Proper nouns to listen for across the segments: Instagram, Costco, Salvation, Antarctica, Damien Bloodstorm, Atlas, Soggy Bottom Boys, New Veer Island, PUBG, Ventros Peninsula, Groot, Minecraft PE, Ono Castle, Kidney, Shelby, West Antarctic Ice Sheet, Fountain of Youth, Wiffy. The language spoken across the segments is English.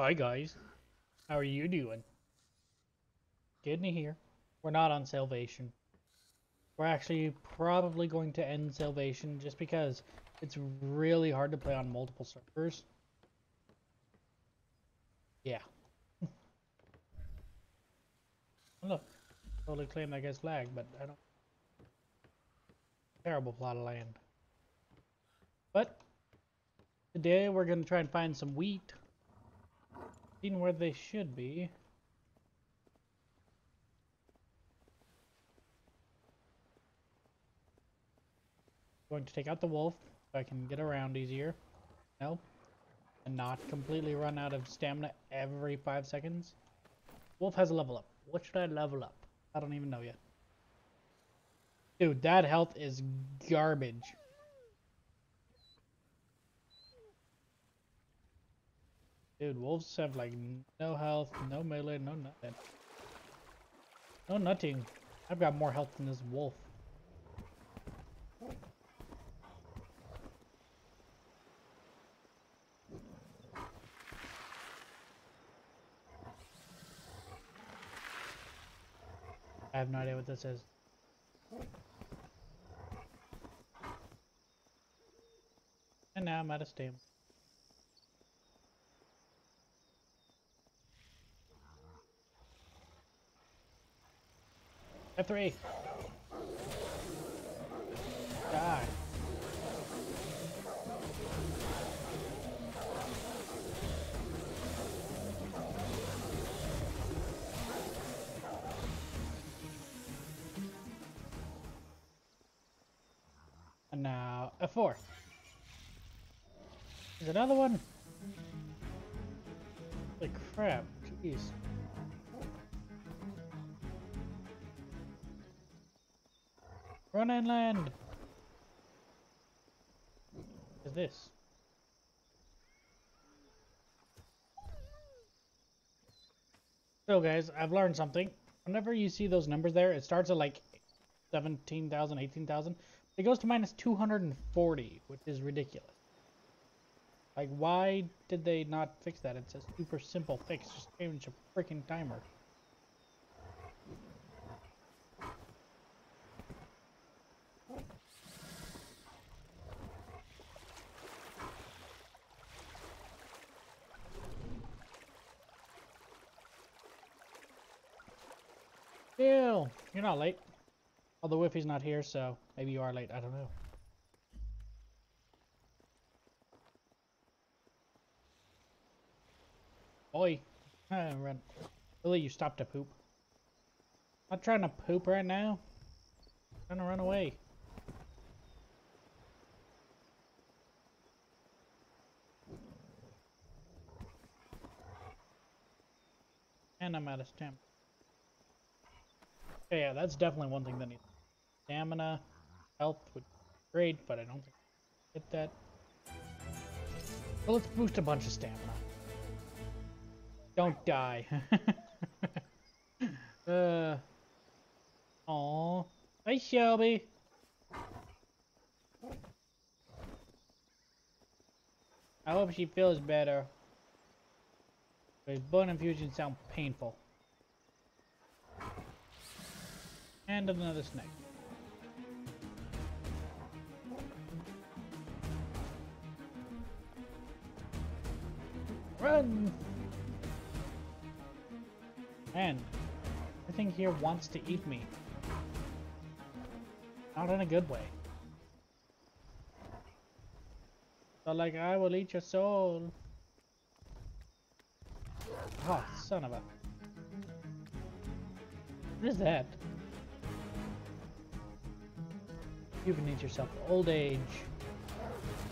Hi guys, how are you doing? Kidney here. We're not on Salvation. We're actually probably going to end Salvation just because it's really hard to play on multiple servers. Yeah. Look, totally claim that guy's flag, but I don't. Terrible plot of land. But today we're gonna try and find some wheat. Seen where they should be. Going to take out the wolf so I can get around easier. No. And not completely run out of stamina every 5 seconds. Wolf has a level up. What should I level up? I don't even know yet. Dude, that health is garbage. Dude, wolves have like no health, no melee, no nothing. No nutting. I've got more health than this wolf. I have no idea what this is. And now I'm out of stamina. F3. Die. And now F4. There's another one. Holy crap, jeez. Run inland! What is this? So guys, I've learned something. Whenever you see those numbers there, it starts at like 17,000, 18,000. It goes to minus 240, which is ridiculous. Like, why did they not fix that? It's a super simple fix. Just change a freaking timer. Ew, you're not late. Although Wiffy's not here, so maybe you are late. I don't know. Boy, run. Lily, you stopped to poop. I'm not trying to poop right now. I'm trying to run away. And I'm out of stamina. Yeah, that's definitely one thing that needs stamina. Health would be great, but I don't think I can get that. So let's boost a bunch of stamina. Don't die. Aww. Hi, Shelby. I hope she feels better. Because bone infusions sound painful. And another snake. Run! Man, everything here wants to eat me. Not in a good way. But like, I will eat your soul. Ah, oh, son of a... What is that? You can eat yourself old age.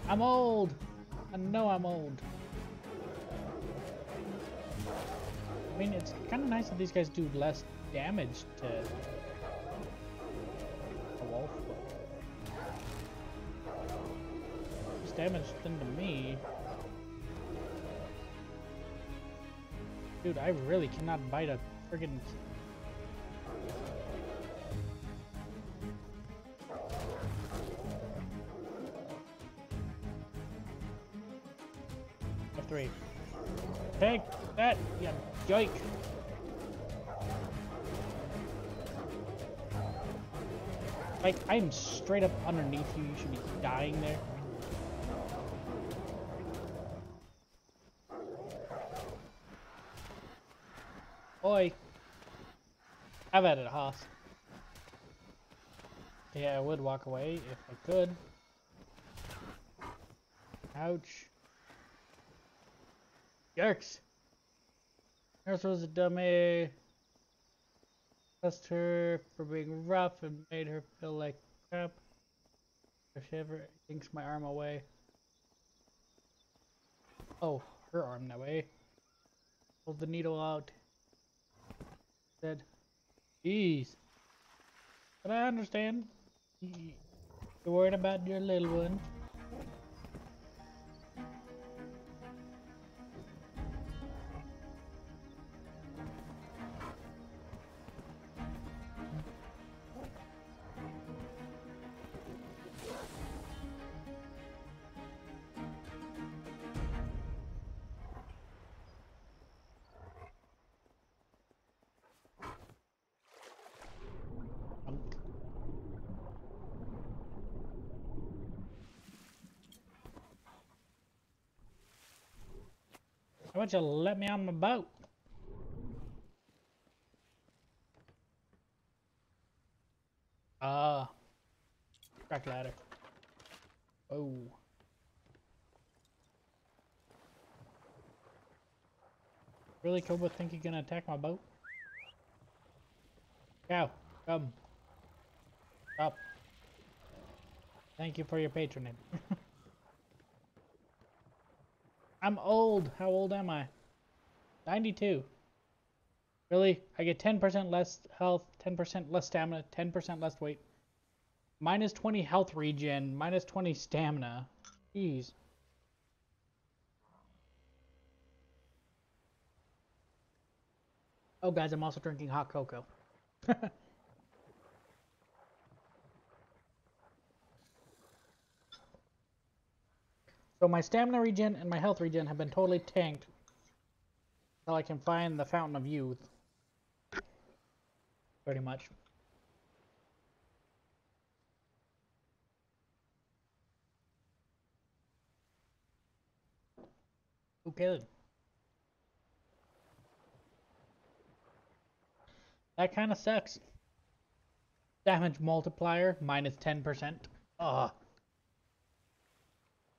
I'm old. I know I'm old. I mean, it's kind of nice that these guys do less damage to a wolf. Less damage than to me. Dude, I really cannot bite a friggin'. Three. Take that, you joke. Like, I'm straight up underneath you. You should be dying there. Oi. I've added a hoss. Yeah, I would walk away if I could. Ouch. Yerks. Nurse was a dummy. Cussed her for being rough and made her feel like crap. If she ever yanks my arm away. Oh, her arm that way. Pulled the needle out. Said, "Jeez." But I understand. You're worried about your little one. Why don't you let me on my boat? Ah. Crack ladder. Oh. Really, Cobra, think you're gonna attack my boat? Cow, come. Stop. Thank you for your patronage. I'm old. How old am I? 92. Really? I get 10% less health, 10% less stamina, 10% less weight. Minus 20 health regen, minus 20 stamina. Jeez. Oh, guys, I'm also drinking hot cocoa. So my stamina regen and my health regen have been totally tanked until I can find the Fountain of Youth. Pretty much. Okay. That kind of sucks. Damage multiplier, minus 10%. Ugh.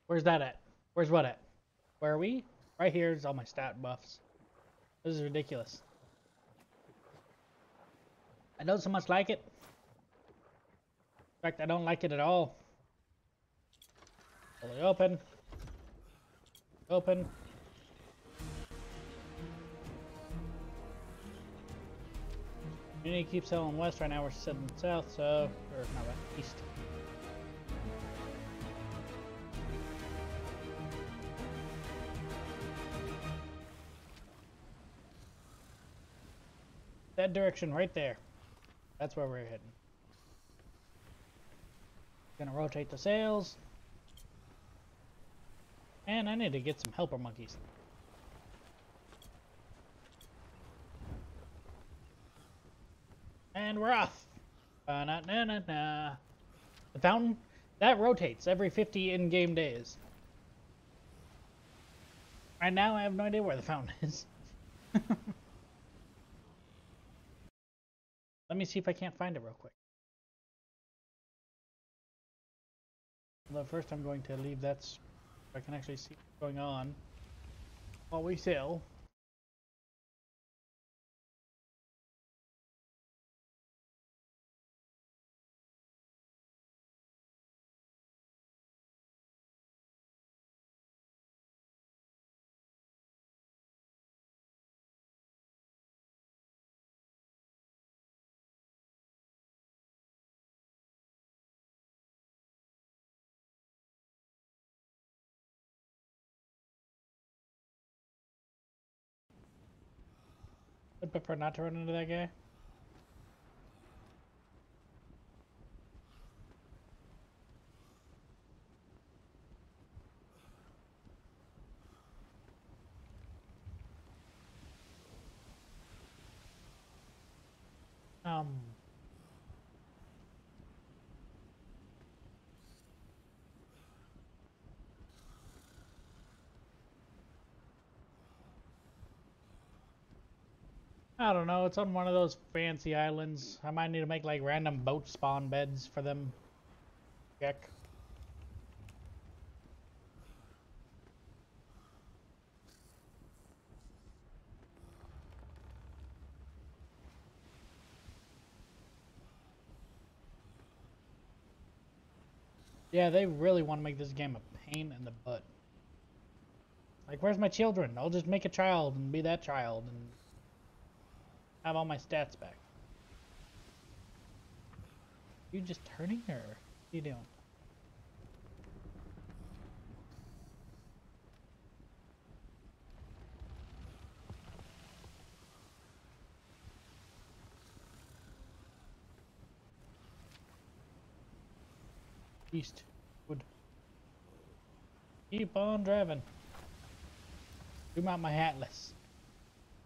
Where's that at? Where's what at? Where are we? Right here is all my stat buffs. This is ridiculous. I don't so much like it. In fact, I don't like it at all. Fully open. Open. We need to keep sailing west right now. We're sailing south, so... Or not west, east. That direction right there. That's where we're heading. Gonna rotate the sails. And I need to get some helper monkeys. And we're off. Ba-na-na-na-na. The fountain that rotates every 50 in-game days. Right now I have no idea where the fountain is. Let me see if I can't find it real quick. Although first I'm going to leave that so I can actually see what's going on while we sail. I'd prefer not to run into that guy. come. I don't know, it's on one of those fancy islands. I might need to make like random boat spawn beds for them. Check. Yeah, they really want to make this game a pain in the butt. Like, where's my children? I'll just make a child and be that child and have all my stats back. You just turning her? What are you doing? East wood. Keep on driving. Do not my hatless.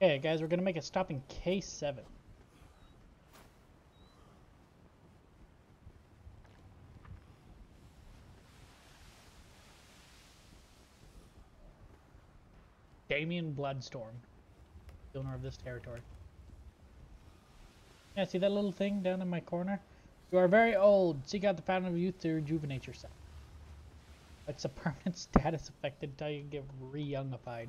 Okay, guys, we're gonna make a stop in K7. Damien Bloodstorm, owner of this territory. Yeah, see that little thing down in my corner? You are very old. Seek out the Fountain of Youth to rejuvenate yourself. It's a permanent status effect until you get re-youngified.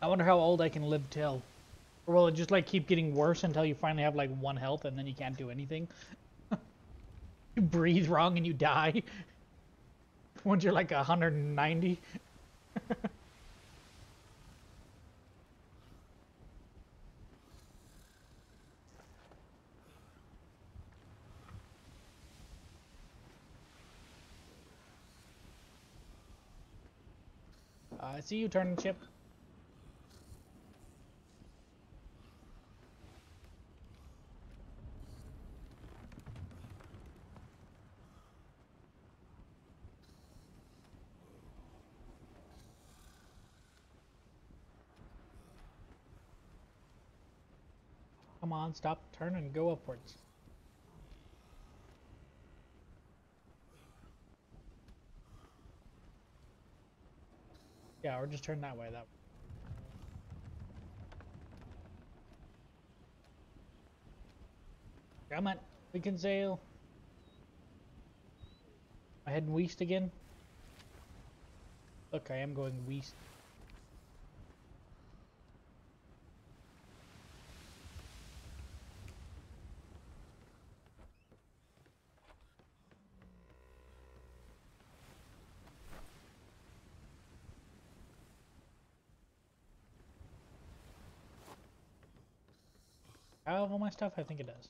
I wonder how old I can live till. Or will it just like keep getting worse until you finally have like 1 health and then you can't do anything? You breathe wrong and you die. Once you're like 190. I see you turning ship. Come on, stop, turn, and go upwards. Yeah, or just turn that way, that way. Come on, we can sail. Am I heading west again? Look, I am going west. All my stuff? I think it does.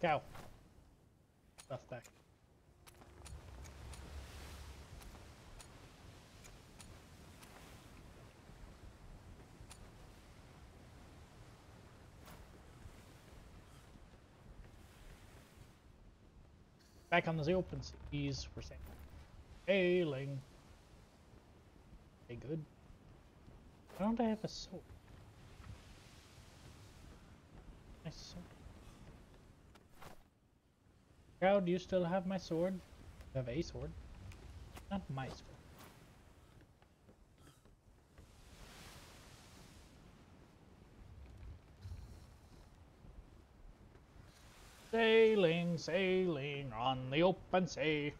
Cow. Stuff back. Back on the open seas, we're safe. Ailing. Hey, good. Why don't I have a sword? My sword. Cow, do you still have my sword? You have a sword. Not my sword. Sailing, sailing on the open sea.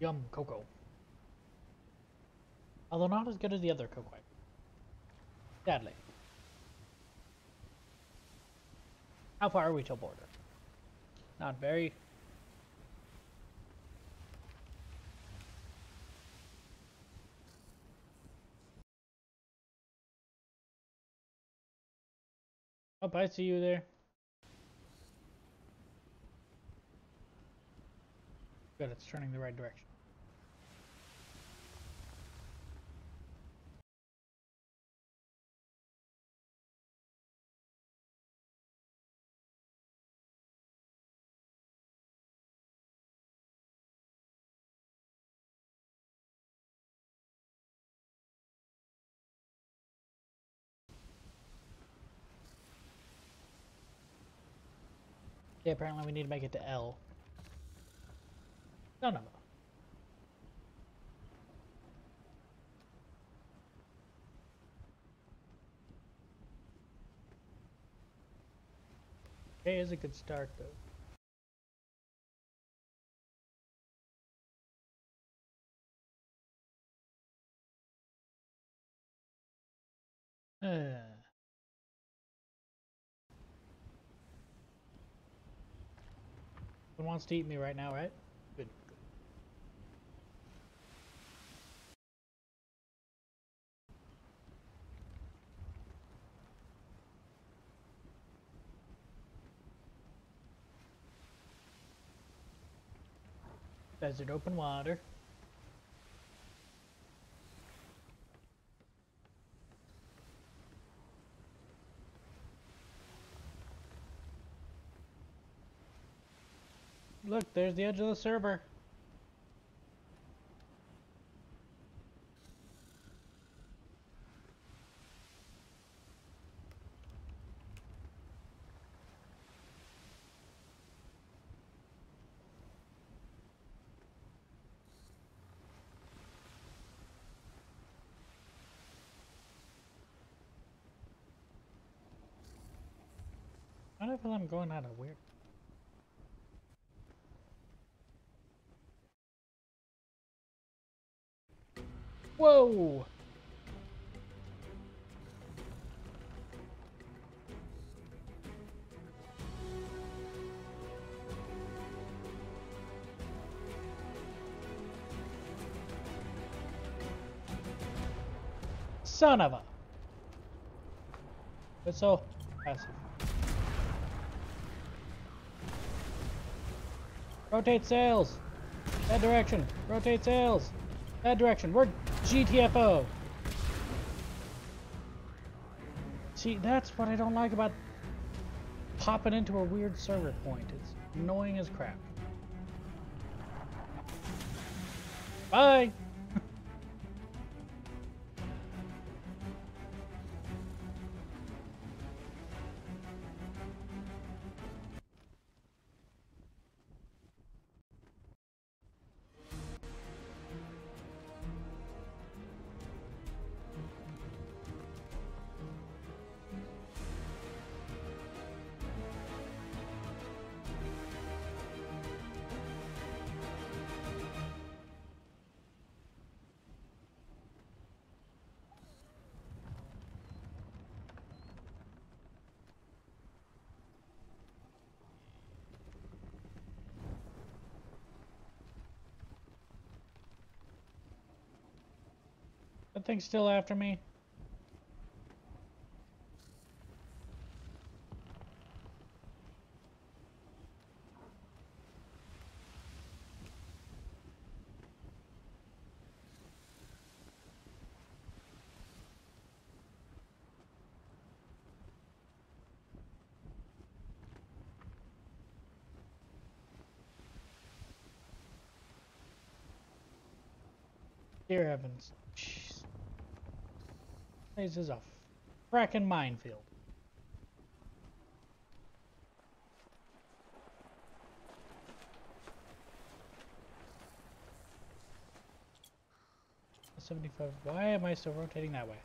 Yum, cocoa. Although not as good as the other cocoa. Sadly. How far are we till border? Not very. Up, I see you there. Good, it's turning the right direction. Okay, apparently we need to make it to L. No, no, no. It is a good start, though. One wants to eat me right now, right? Good. Desert open water. Look, there's the edge of the server. I don't feel I'm going out of weird. Whoa! Son of a... It's so passive. Rotate sails! That direction! Rotate sails! That direction! We're... GTFO. See, that's what I don't like about popping into a weird server point. It's annoying as crap. Bye. That thing's still after me. Dear heavens. This is a frackin' minefield. $75. Why am I still rotating that way?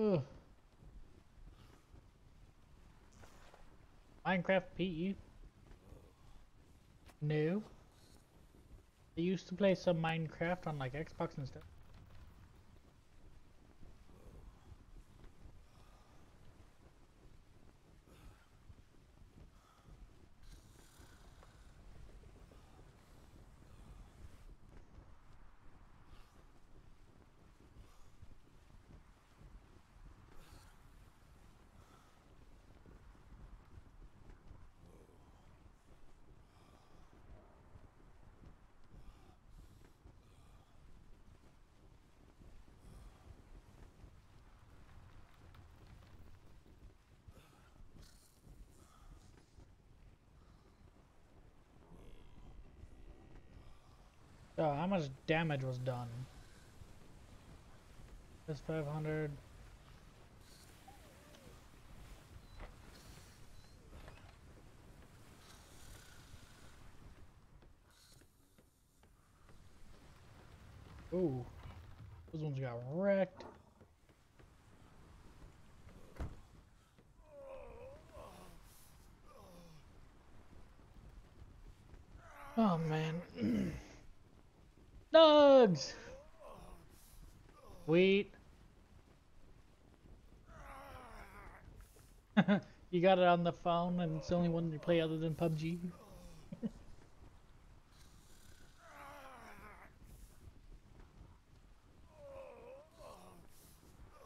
Ugh. Minecraft PE. No. I used to play some Minecraft on like Xbox and stuff. So how much damage was done? That's 500. Ooh, those ones got wrecked. Oh man. Nugs! Wheat. You got it on the phone and it's the only one you play other than PUBG.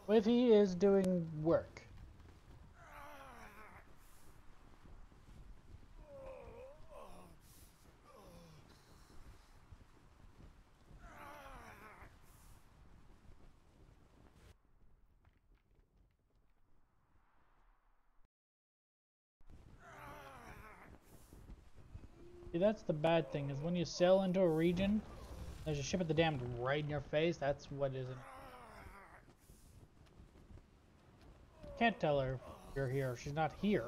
Wiffy is doing work. See, that's the bad thing, is when you sail into a region, there's a ship at the dam right in your face. That's what isn't. Can't tell her you're here. She's not here.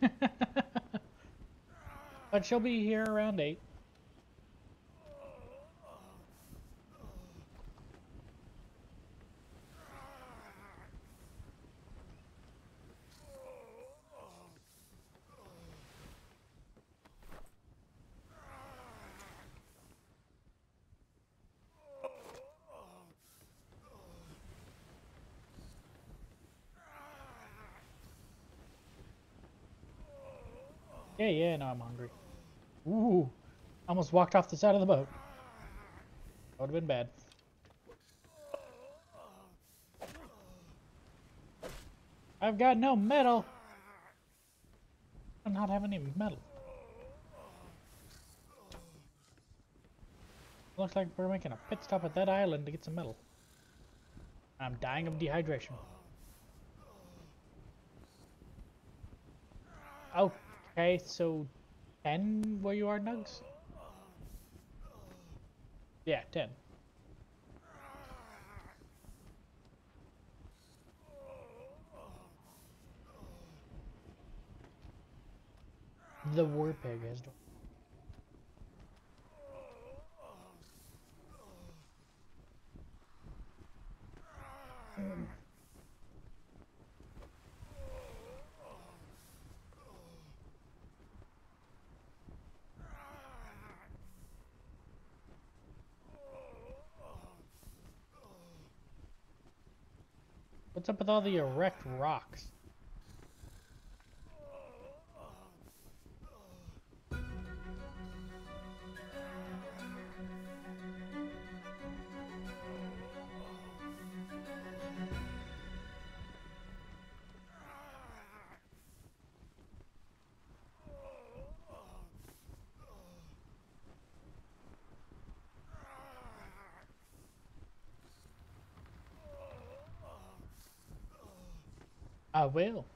But she'll be here around 8. Yeah, no, I'm hungry. Ooh, almost walked off the side of the boat. That would have been bad. I've got no metal. I'm not having any metal. Looks like we're making a pit stop at that island to get some metal. I'm dying of dehydration. Oh. Okay, so 10 where you are, Nugs? Yeah, 10. The war pig has done. What's up with all the erect rocks? I will.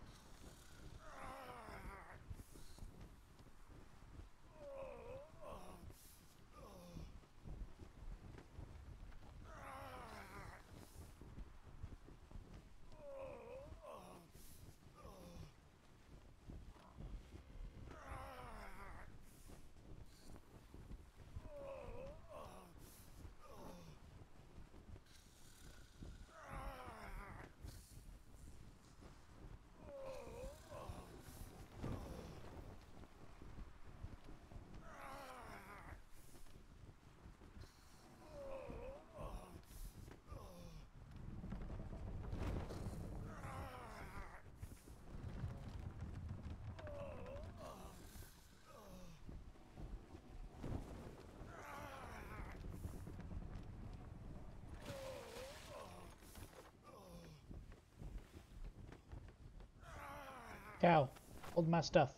Cow, hold my stuff.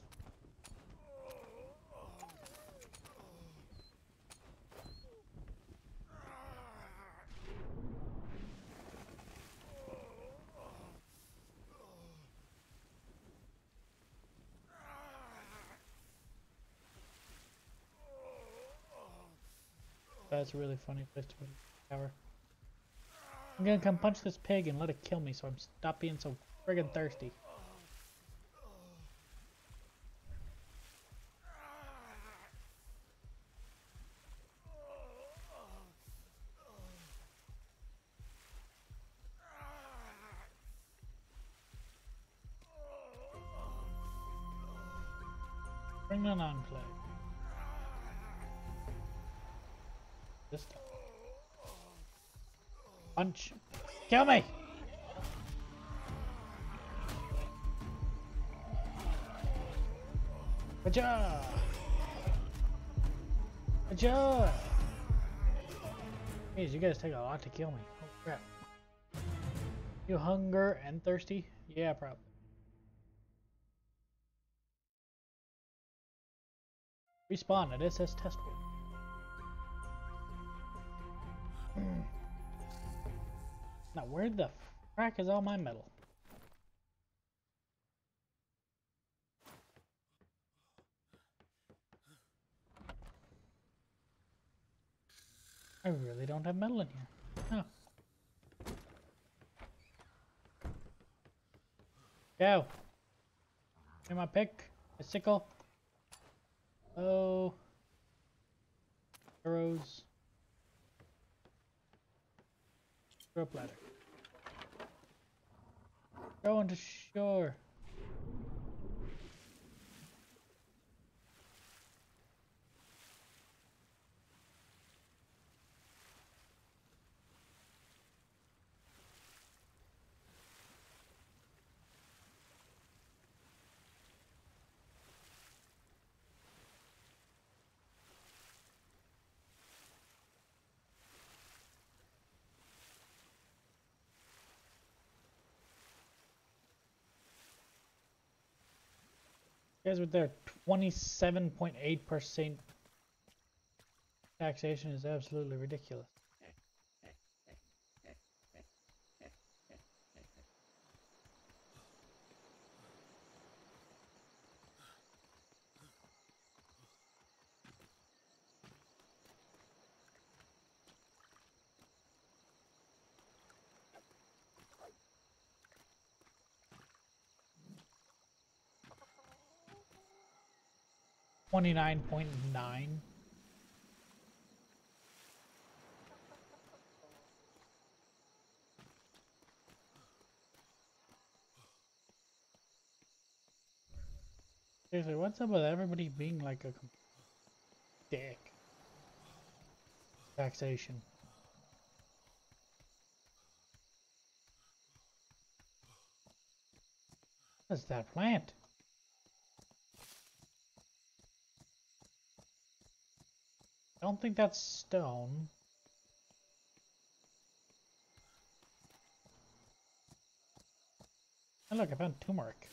That's a really funny place to put a tower. I'm gonna come punch this pig and let it kill me so I'm stop being so friggin' thirsty. Bring the non-play. This guy. Punch. Kill me! Aja! Aja! Jeez, you guys take a lot to kill me. Oh crap. You hunger and thirsty? Yeah, probably. Respawn at SS test room. Now where the frack is all my metal? I really don't have metal in here. No. Go. Get my pick, my sickle. Oh, arrows. Rope ladder. Going to shore. Guys, with their 27.8% taxation is absolutely ridiculous. $29.9. Seriously, what's up with everybody being like a dick? Taxation. What's that plant? I don't think that's stone. Oh look, I found turmeric.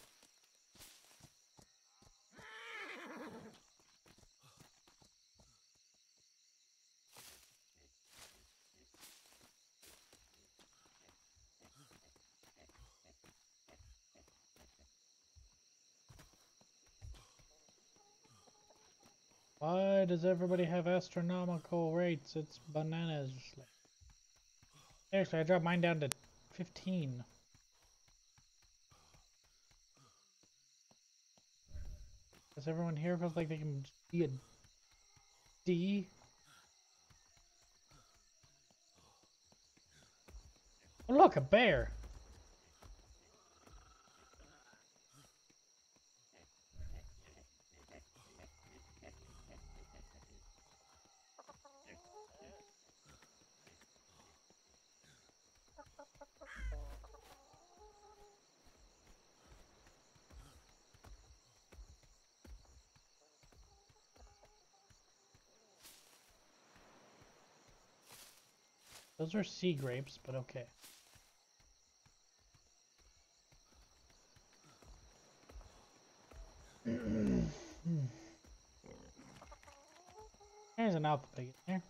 Why does everybody have astronomical rates? It's bananas. Actually, I dropped mine down to 15. Does everyone here feels like they can be a D? Oh, look, a bear! Those are sea grapes, but okay. There's an alpha pig in there.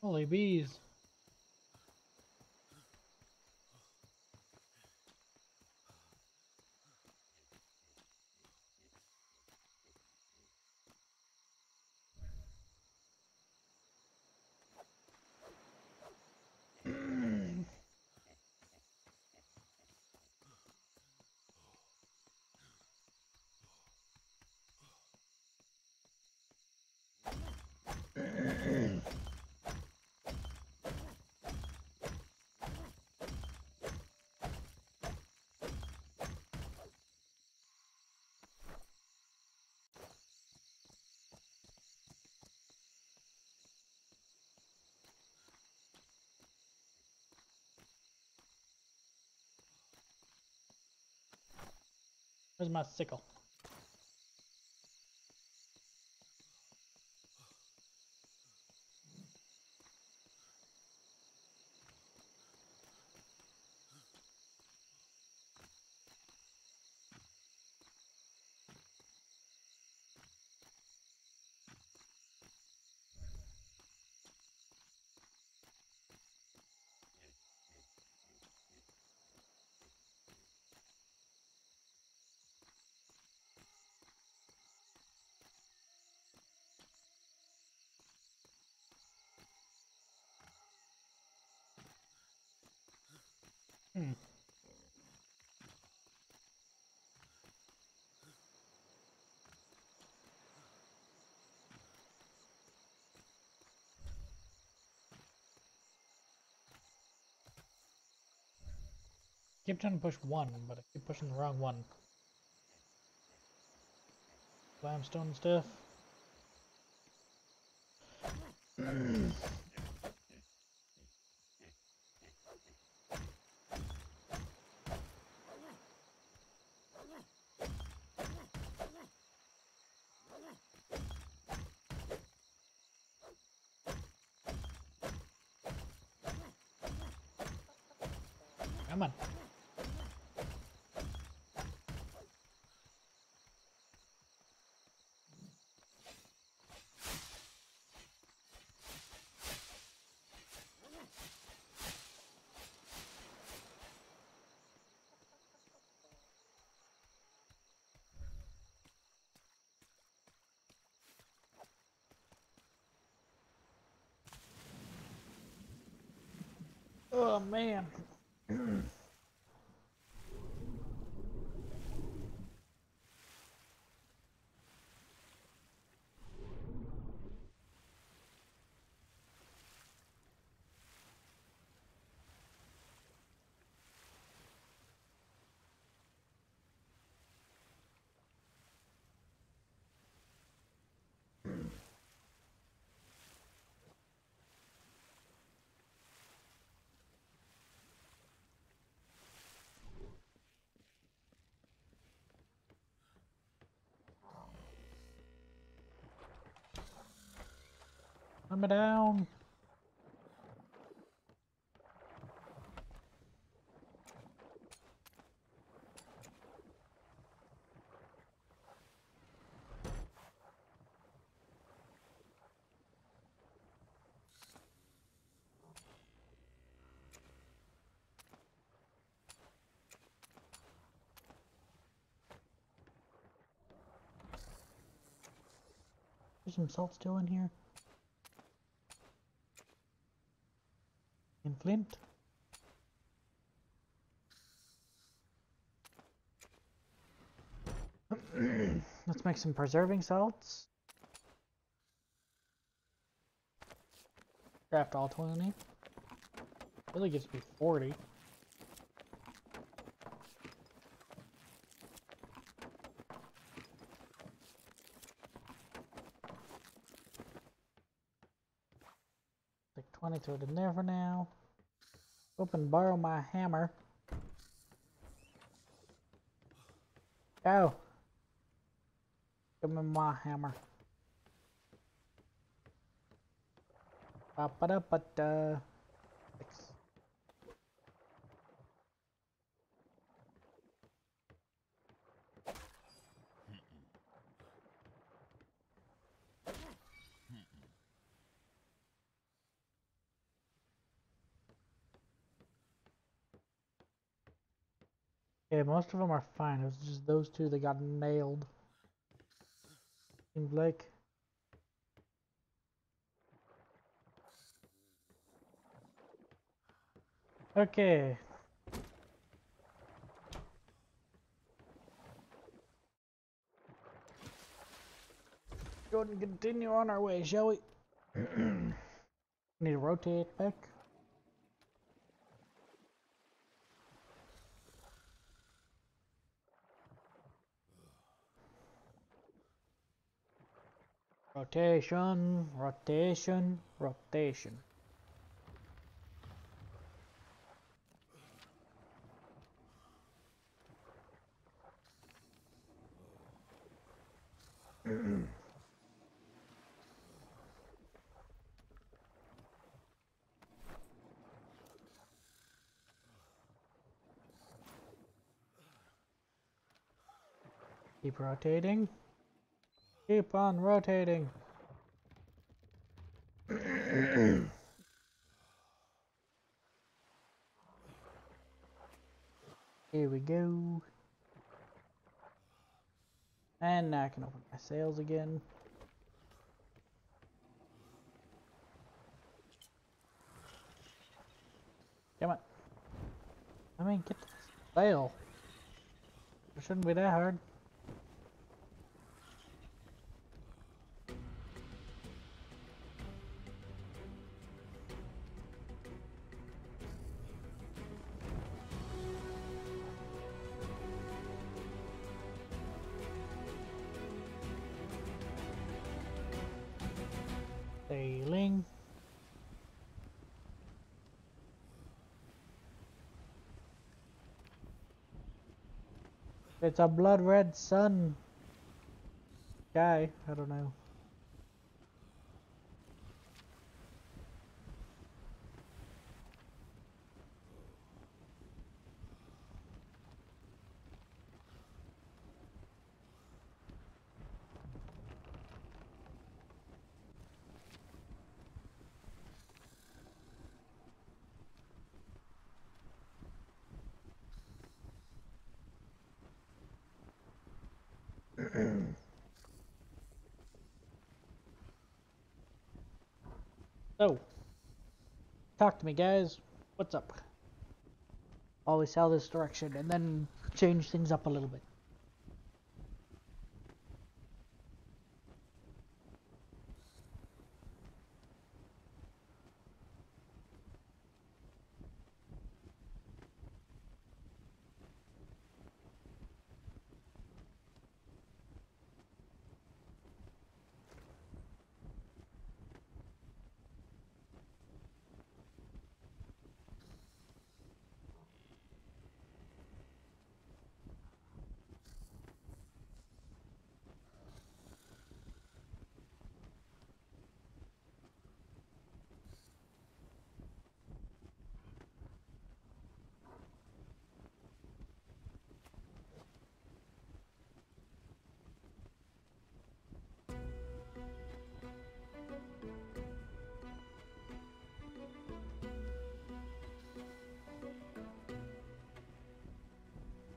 Holy bees. Where's my sickle? I keep trying to push one, but I keep pushing the wrong one. Limestone stuff. Come on. Oh man. Run me down. There's some salt still in here. Flint. Let's make some preserving salts. Craft all 20. Really gives me 40. Take 20, throw it in there for now. Open, borrow my hammer. Go. Give me my hammer. Ba-ba-da-ba-da. Yeah, most of them are fine. It was just those two that got nailed. Team Blake. Okay. Go ahead and continue on our way, shall we? Need to rotate back. Rotation, rotation, rotation. Keep rotating. Keep on rotating. Here we go. And now I can open my sails again. Come on. I mean, get the sail. It shouldn't be that hard. Sailing. It's a blood red sun guy, I don't know. So, talk to me, guys. What's up? Always sail this direction and then change things up a little bit.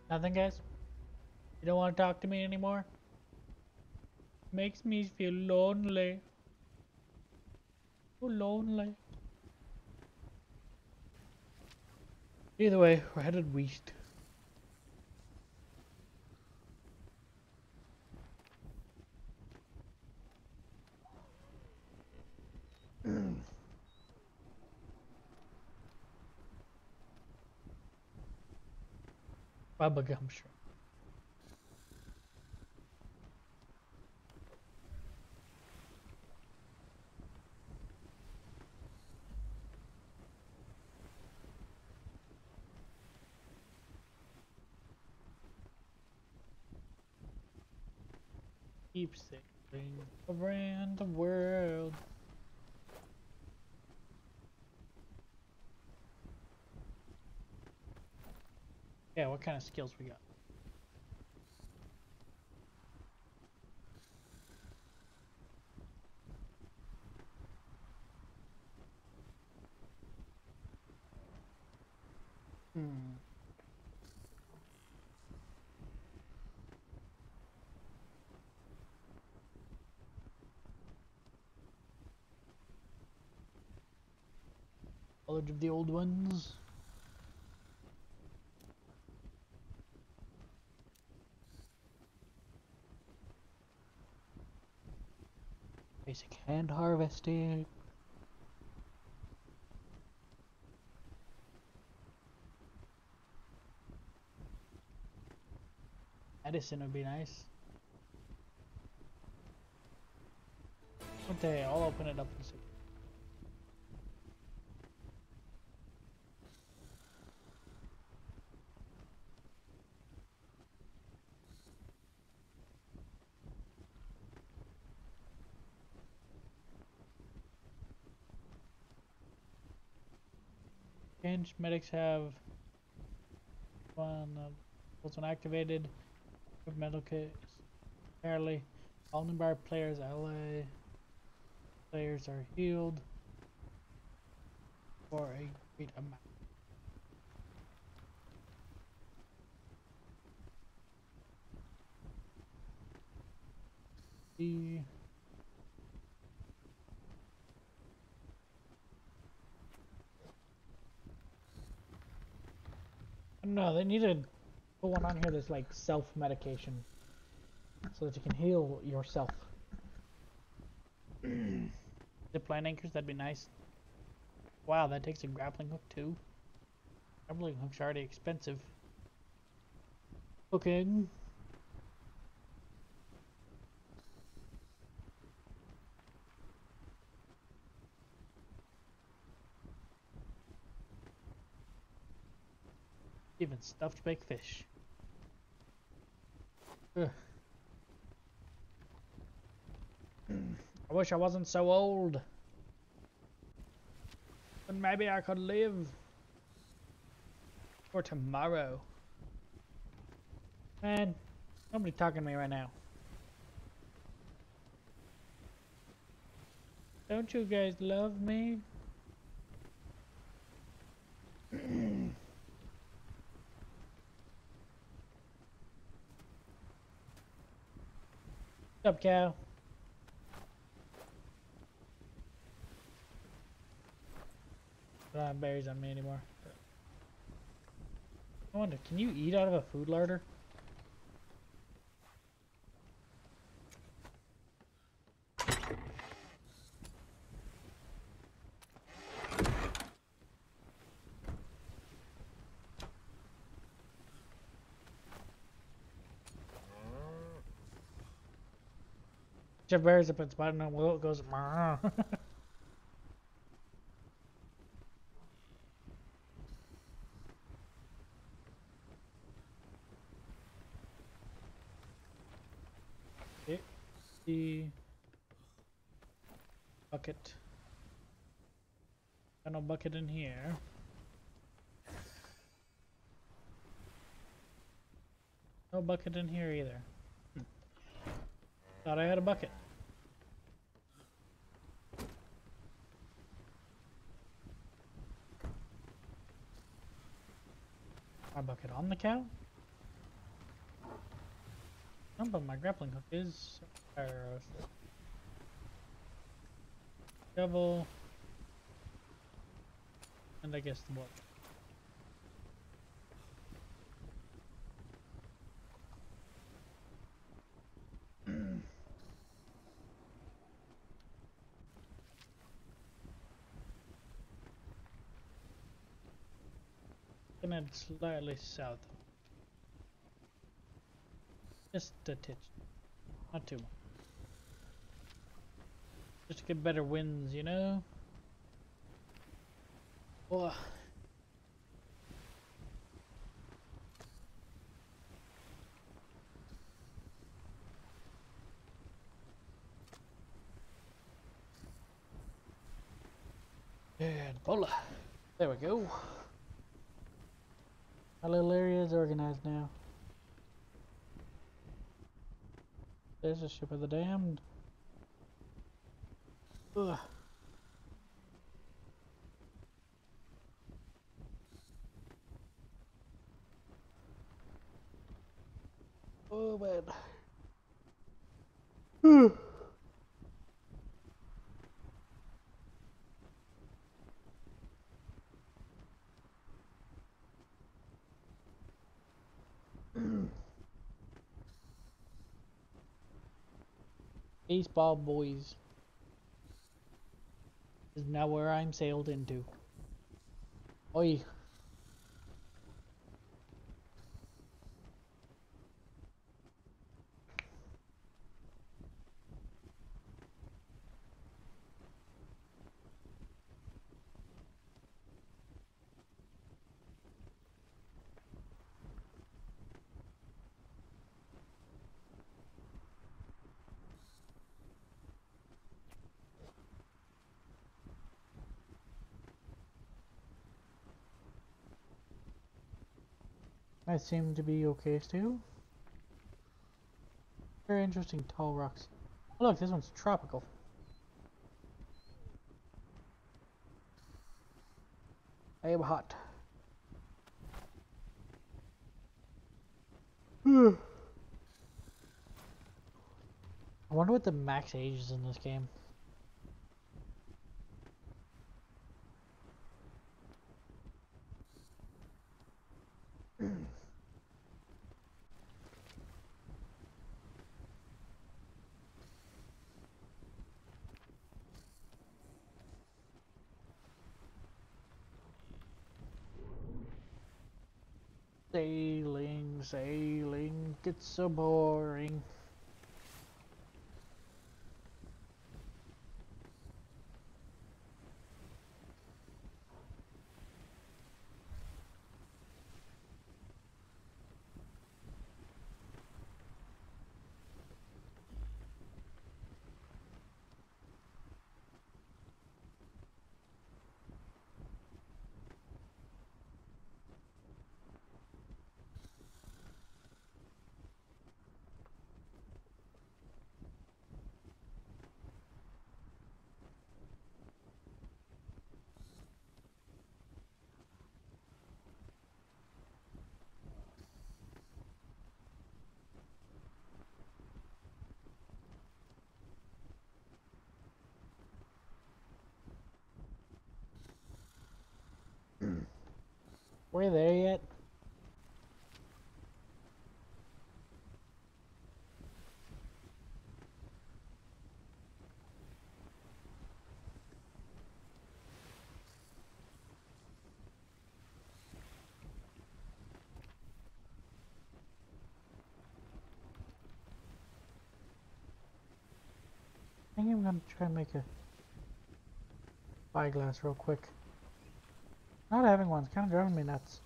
Nothing, guys? You don't want to talk to me anymore? Makes me feel lonely. So lonely. Either way, we're headed west. Bubba Gum Shrimp. Keep sailing around the world. Yeah, what kind of skills we got? College of the Old Ones. Basic hand harvesting. Medicine would be nice. Okay, I'll open it up and see. Change medics have one when activated. Metal kits. Apparently, all Nimbar players, LA players are healed for a great amount. The no, they need to put one on here that's like self-medication, so that you can heal yourself. Zipline anchors, that'd be nice. Wow, that takes a grappling hook too. Grappling hooks are already expensive. Cooking. Even stuffed baked fish. Ugh. I wish I wasn't so old. But maybe I could live for tomorrow. Man, nobody talking to me right now. Don't you guys love me? What's up, cow? I don't have berries on me anymore. I wonder, can you eat out of a food larder? Jeff Barry's up in spot and then Will goes. Okay. The bucket. Got no bucket in here. No bucket in here either. Thought I had a bucket. My bucket on the cow? Oh, but my grappling hook is... Shovel. And I guess the board. Slightly south, just a titch, not too much, just to get better winds, you know. Ugh. And voila, there we go. Our little area is organized now. There's a ship of the damned. Ugh. Oh man. Whew. Baseball boys. This is now where I'm sailed into. Oi. I seem to be okay too. Very interesting tall rocks. Oh look, this one's tropical. I am hot. I wonder what the max age is in this game. Sailing, sailing, gets so boring. We're there yet? I think I'm gonna try and make a spyglass real quick. Not having one's kind of driving me nuts.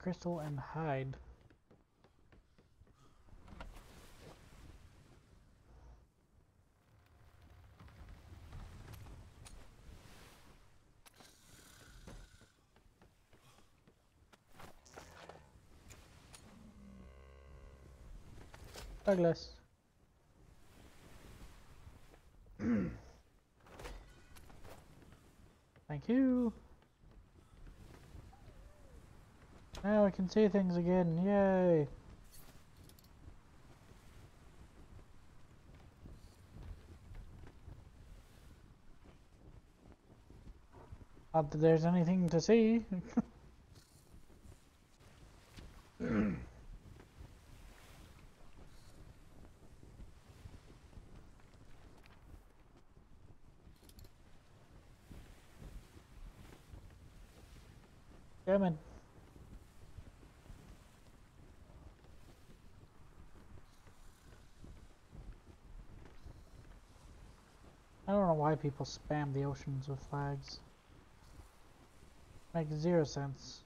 Crystal and hide. Douglas. Thank you. Now I can see things again. Yay. Not that there's anything to see. Coming. I don't know why people spam the oceans with flags. Makes zero sense.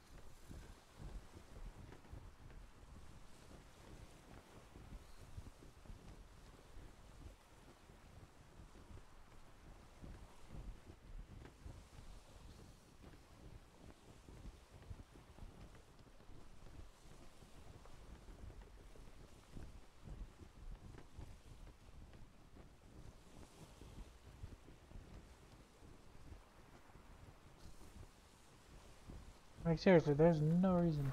Like seriously, there's no reason.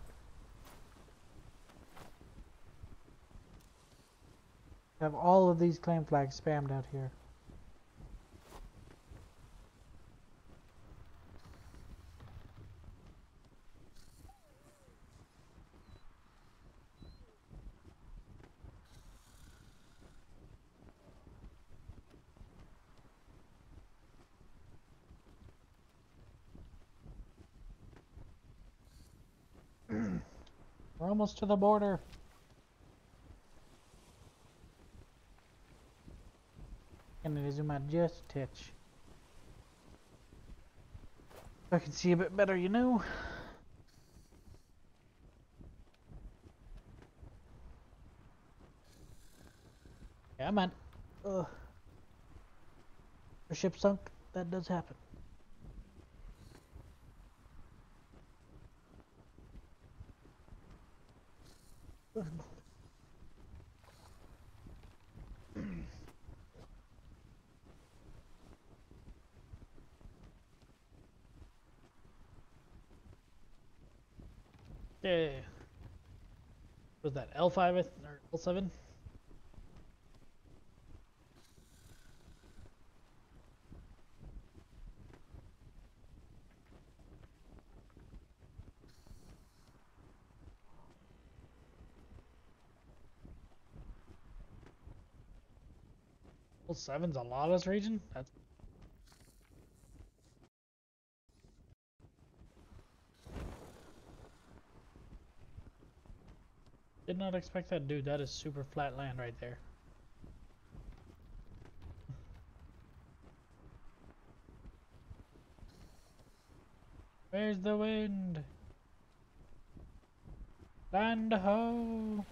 I have all of these claim flags spammed out here. almost to the border. And it zoom out just a touch. I can see a bit better, you know. Yeah, man. Ugh. The ship sunk. That does happen. Yeah. Was that L5 or L7? L7's a lot of this region? That's did not expect that, dude. That is super flat land right there. Where's the wind? Land ho!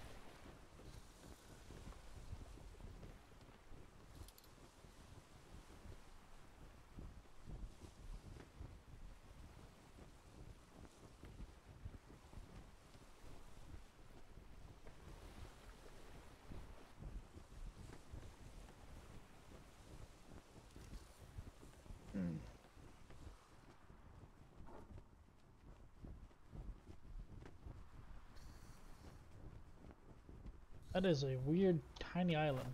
That is a weird, tiny island.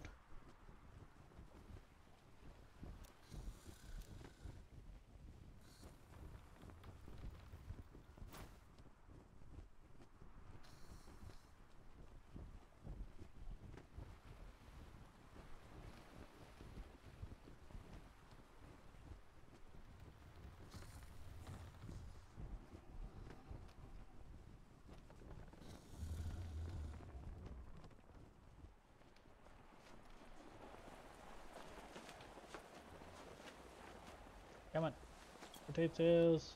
Come on. Rotate sails.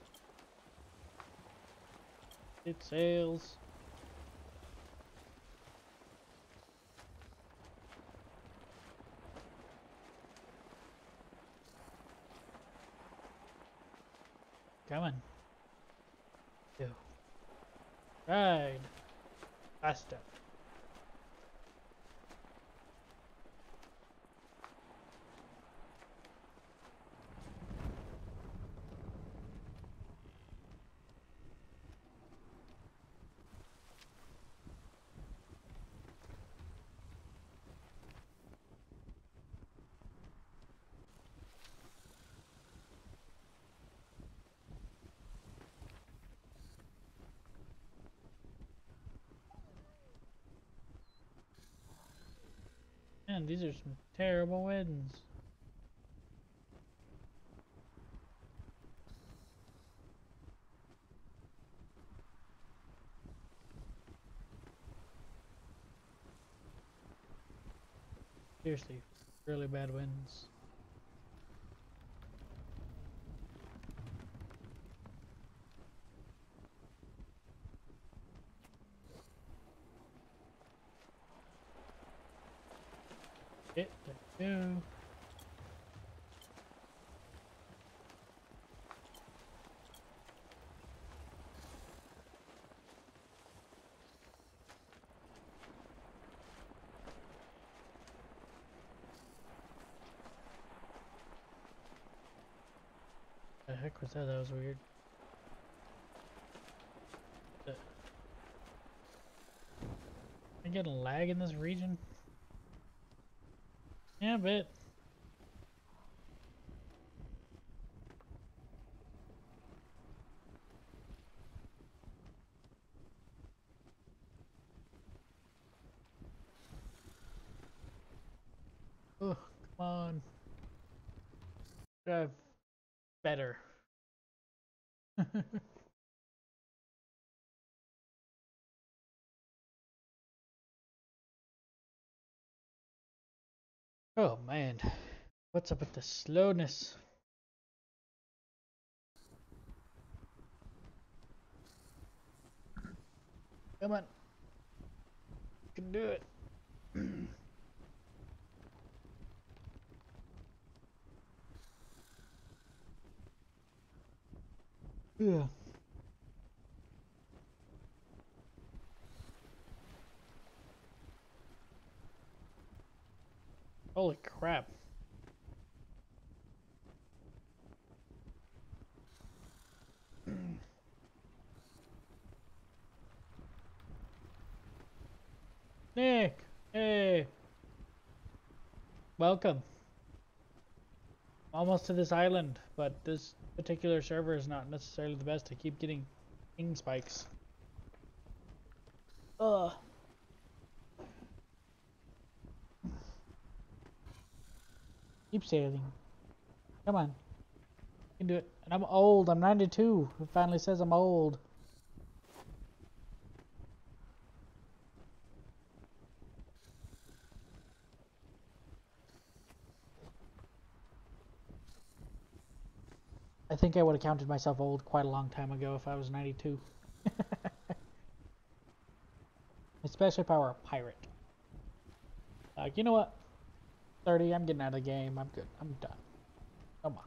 Rotate sails. Come on. Go. Ride. Faster. Man, these are some terrible winds. Seriously, really bad winds. Yeah. The heck was that? That was weird. I'm getting lag in this region. Yeah, a bit. Ugh, come on. Drive better. Oh man, what's up with the slowness? Come on, you can do it. Yeah. Holy crap. Nick, hey. Welcome. Almost to this island, but this particular server is not necessarily the best. I keep getting ping spikes. Ugh. Keep sailing. Come on. You can do it. And I'm old. I'm 92. It finally says I'm old. I think I would have counted myself old quite a long time ago if I was 92. Especially if I were a pirate. Like, you know what? 30, I'm getting out of the game. I'm good. I'm done. No mas.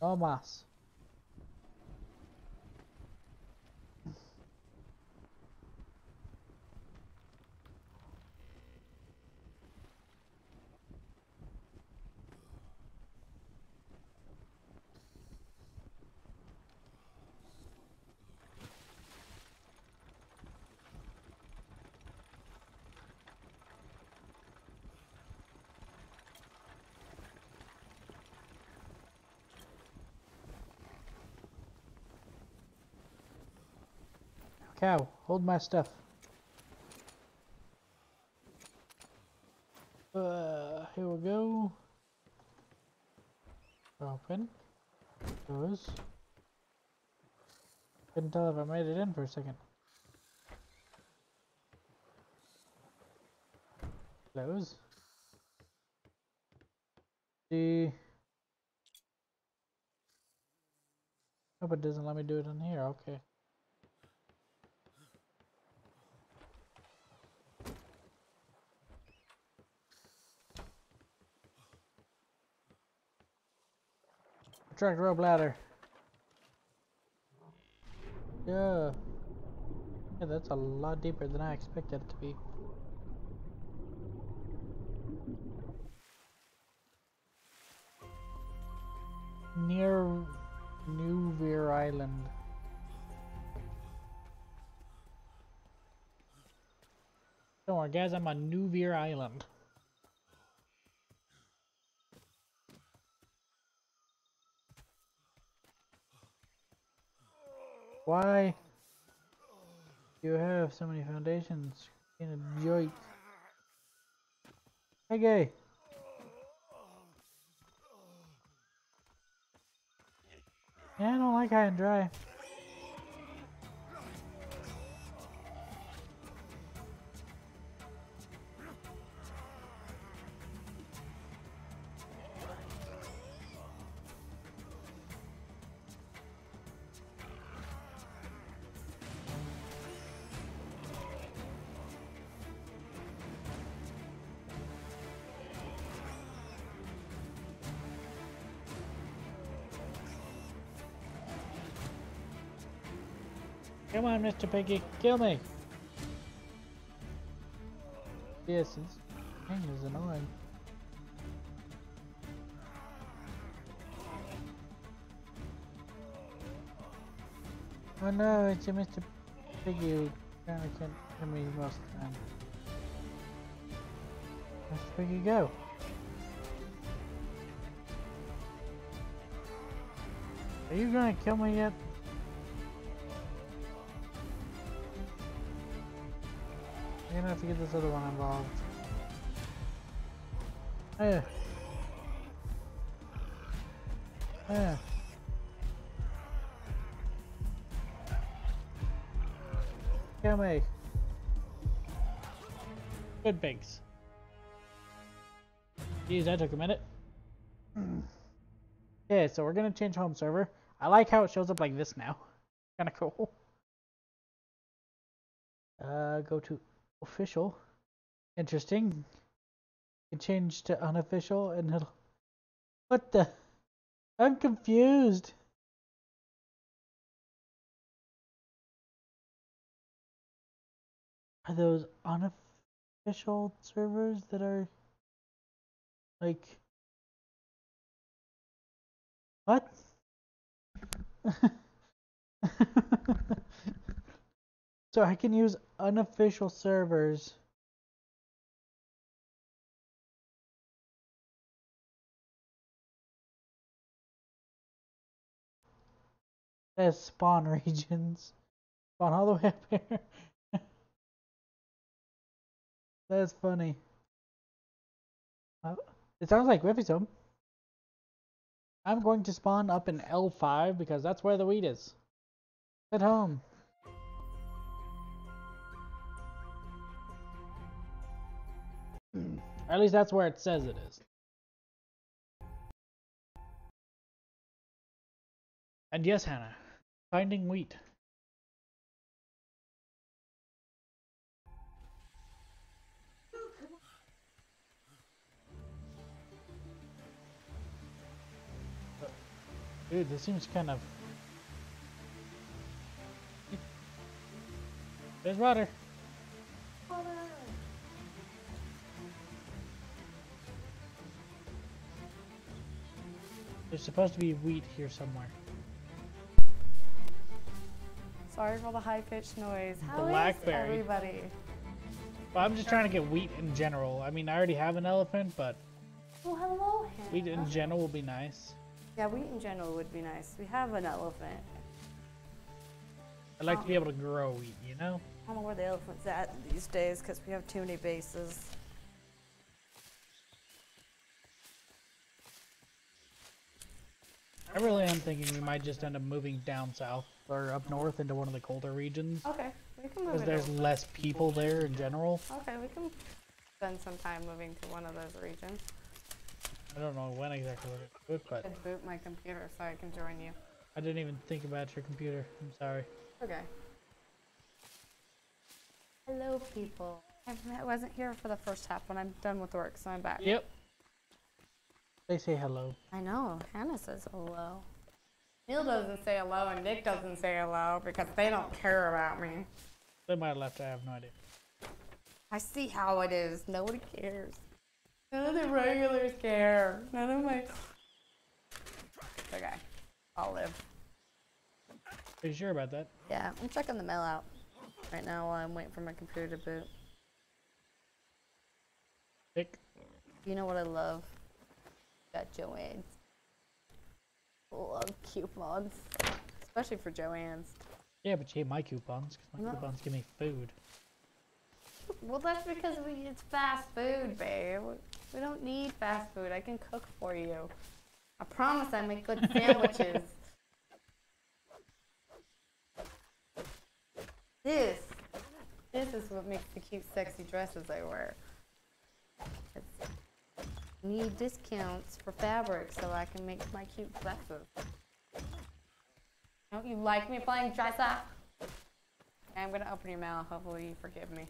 No mas. Cow, hold my stuff. Here we go. Open. Close. Couldn't tell if I made it in for a second. Close. See. Hope it doesn't let me do it in here. Okay. Track rope ladder. Yeah. Yeah, that's a lot deeper than I expected it to be. Near New Veer Island. Don't worry guys, I'm on New Veer Island. Why do you have so many foundations in a joint? Hey gay. Yeah, I don't like high and dry. Come on, Mr. Piggy, kill me! Yes, this thing is annoying. Oh no, it's a Mr. Piggy who kind of can't kill me most of the time. Mr. Piggy, go! Are you gonna kill me yet? I'm gonna have to get this other one involved. Yeah. Yeah. Come here. Good pigs. Jeez, that took a minute. Okay, so we're gonna change home server. I like how it shows up like this now. Kinda cool. Go to official. Interesting. You change to unofficial and it'll... What the? I'm confused. Are those unofficial servers that are like what? So I can use unofficial servers. That's spawn regions. Spawn all the way up here. That's funny. It sounds like Wiffy's home. I'm going to spawn up in L5 because that's where the weed is. At home. Or at least that's where it says it is. And yes, Hannah. Finding wheat. Dude, this seems kind of... There's water! There's supposed to be wheat here somewhere. Sorry for the high-pitched noise. How Blackberry. Is everybody? Well, I'm just trying to get wheat in general. I mean, I already have an elephant, but... Well, hello, Hannah. Wheat in general will be nice. Yeah, wheat in general would be nice. We have an elephant. I'd like to be able to grow wheat, you know? I don't know where the elephant's at these days because we have too many bases. I really am thinking we might just end up moving down south or up north into one of the colder regions. Okay, we can move. Because there's less people there in general. Okay, we can spend some time moving to one of those regions. I don't know when exactly we're going to do it, but... I boot my computer so I can join you. I didn't even think about your computer. I'm sorry. Okay. Hello, people. I wasn't here for the first half when I'm done with work, so I'm back. Yep. They say hello. I know. Hannah says hello. Neil doesn't say hello and Nick doesn't say hello because they don't care about me. They might have left. I have no idea. I see how it is. Nobody cares. None of the regulars care. None of my... Okay. I'll live. Are you sure about that? Yeah, I'm checking the mail out right now while I'm waiting for my computer to boot. Nick? You know what I love? Got Joanne's. Love coupons. Especially for Joanne's. Yeah, but she ate my coupons, because my coupons give me food. Well, that's because it's fast food, babe. We don't need fast food. I can cook for you. I promise I make good sandwiches. This is what makes the cute, sexy dresses I wear. I need discounts for fabric so I can make my cute dresses. Don't you like me playing dress up? I'm going to open your mouth. Hopefully you forgive me.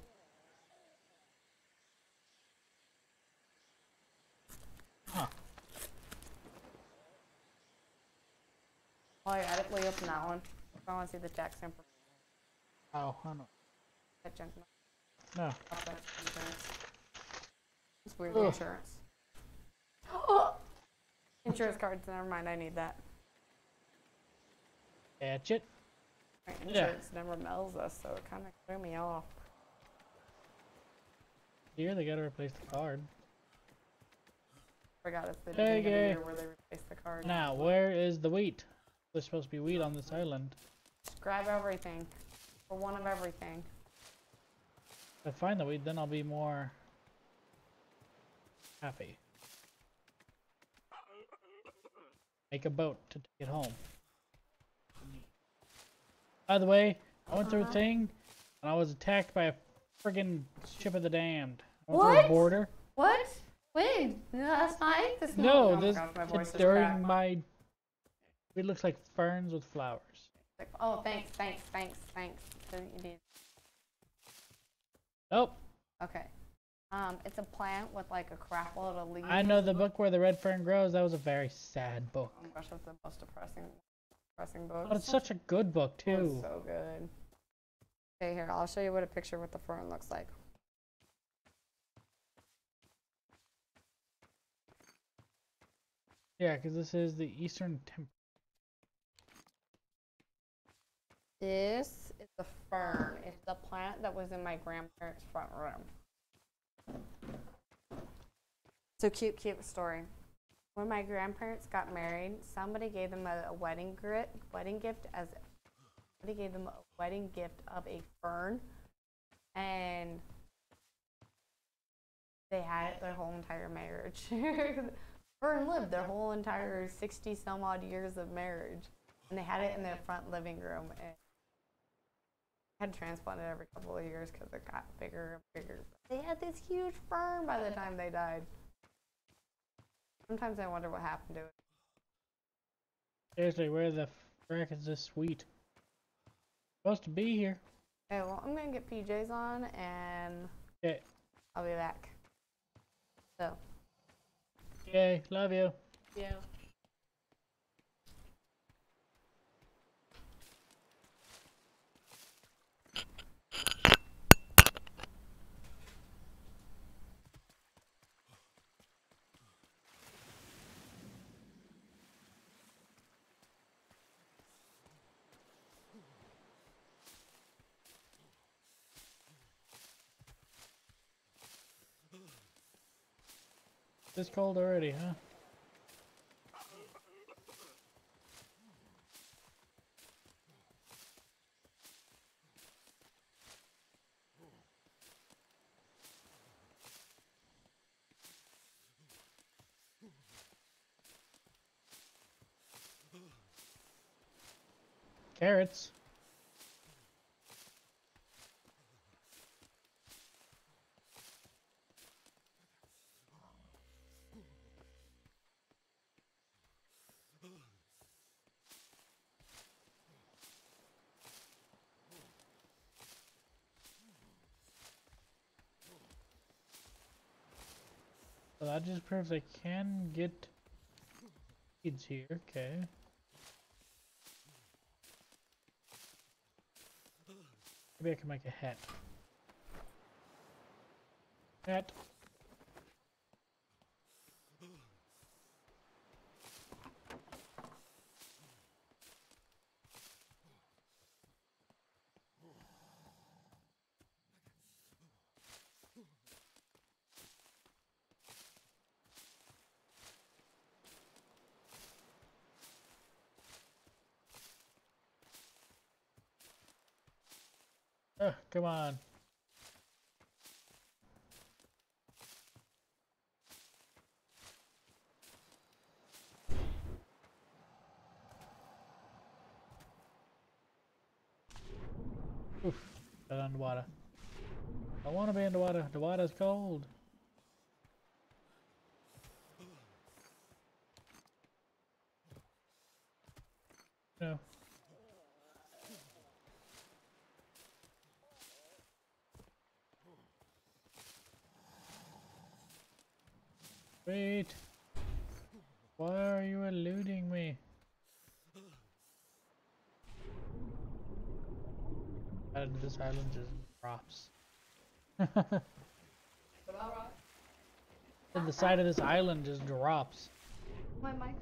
Huh. Oh, yeah, I didn't really open that one. I want to see the Jack sample. Oh, I don't know. That junk. No. Oh, that's insurance. It's weird. Ugh. Insurance. Oh! Insurance cards, never mind, I need that. Catch it. Right, insurance never mails us, so it kind of threw me off. Here, they gotta replace the card. I forgot it's the beginning of the year where they replaced the card. Now, where is the wheat? There's supposed to be wheat on this island. Just grab everything. Or one of everything. If I find the wheat, then I'll be more... happy. Make a boat to take it home. By the way, I went through a thing, and I was attacked by a friggin' ship of the damned. I went through a border. What? Wait, no, that's not it? That's no, not, it's during my... It looks like ferns with flowers. Oh, thanks. Nope. Okay. It's a plant with like a crap load of leaves. I know the book Where the Red Fern Grows. That was a very sad book. Oh my gosh, that's the most depressing book. But it's such a good book too. It's so good. Okay, here, I'll show you what a picture of what the fern looks like. Yeah, because this is the Eastern Temple. This is the fern. It's the plant that was in my grandparents' front room. So cute story. When my grandparents got married, somebody gave them a wedding gift of a fern, and they had it their whole entire marriage. Fern lived their whole entire 60 some odd years of marriage, and they had it in their front living room. And had transplanted every couple of years because it got bigger and bigger. But they had this huge fern by the time they died. Sometimes I wonder what happened to it. Seriously, where the frick is this sweet? Supposed to be here. Okay, well, I'm gonna get PJs on and okay. I'll be back. So. Okay, love you. Yeah. It's cold already, huh? Carrots. Well, that just proves I can get seeds here, okay. Maybe I can make a hat. Hat. Oh, come on. Oof, got underwater. I want to be underwater. The water's cold. No. Wait, why are you eluding me? This island just drops. The side of this island just drops. My mic.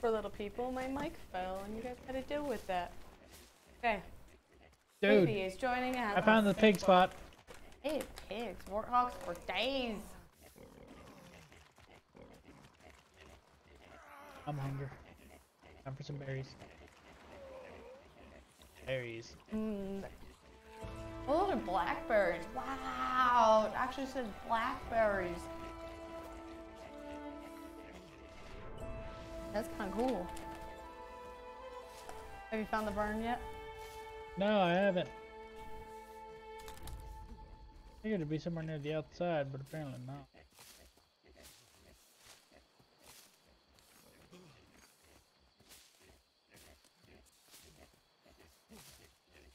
For little people, my mic fell, and you guys had to deal with that. Okay. Dude, Wiffy is joining us. I found the pig spot. Hey, pigs, warthogs for days. I'm hungry. Time for some berries. Berries. Mm. Oh, they're blackberries. Wow, it actually says blackberries. That's kind of cool. Have you found the burn yet? No, I haven't. figured it'd be somewhere near the outside, but apparently not.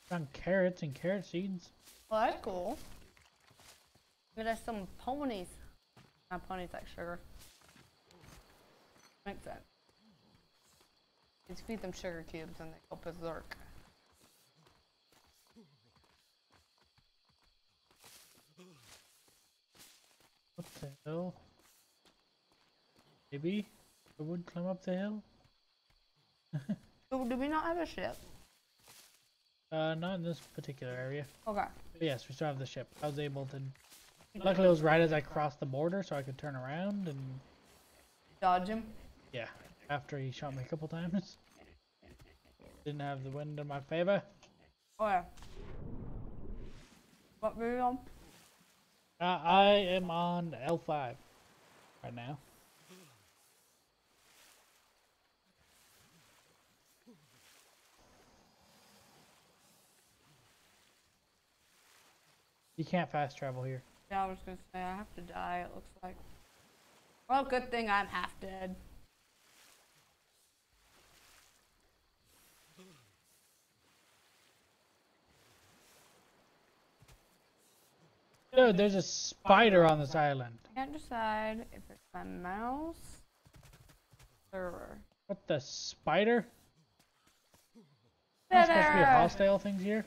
Found carrots and carrot seeds. Well, that's cool. But that's some ponies. My ponies like sugar. Makes sense. Just feed them sugar cubes and they go berserk. What the hell? Maybe I would climb up the hill? Do we not have a ship? Not in this particular area. Okay. But yes, we still have the ship. I was able to... Luckily it was right as I crossed the border, so I could turn around and... Dodge him? Yeah. After he shot me a couple times. Didn't have the wind in my favor. Oh yeah. What were you on? I am on L5 right now. You can't fast travel here. Yeah, I was gonna say, I have to die, it looks like. Well, good thing I'm half dead. Dude, there's a spider on this island. Can't decide if it's my mouse or... What the spider? There's supposed to be hostile things here.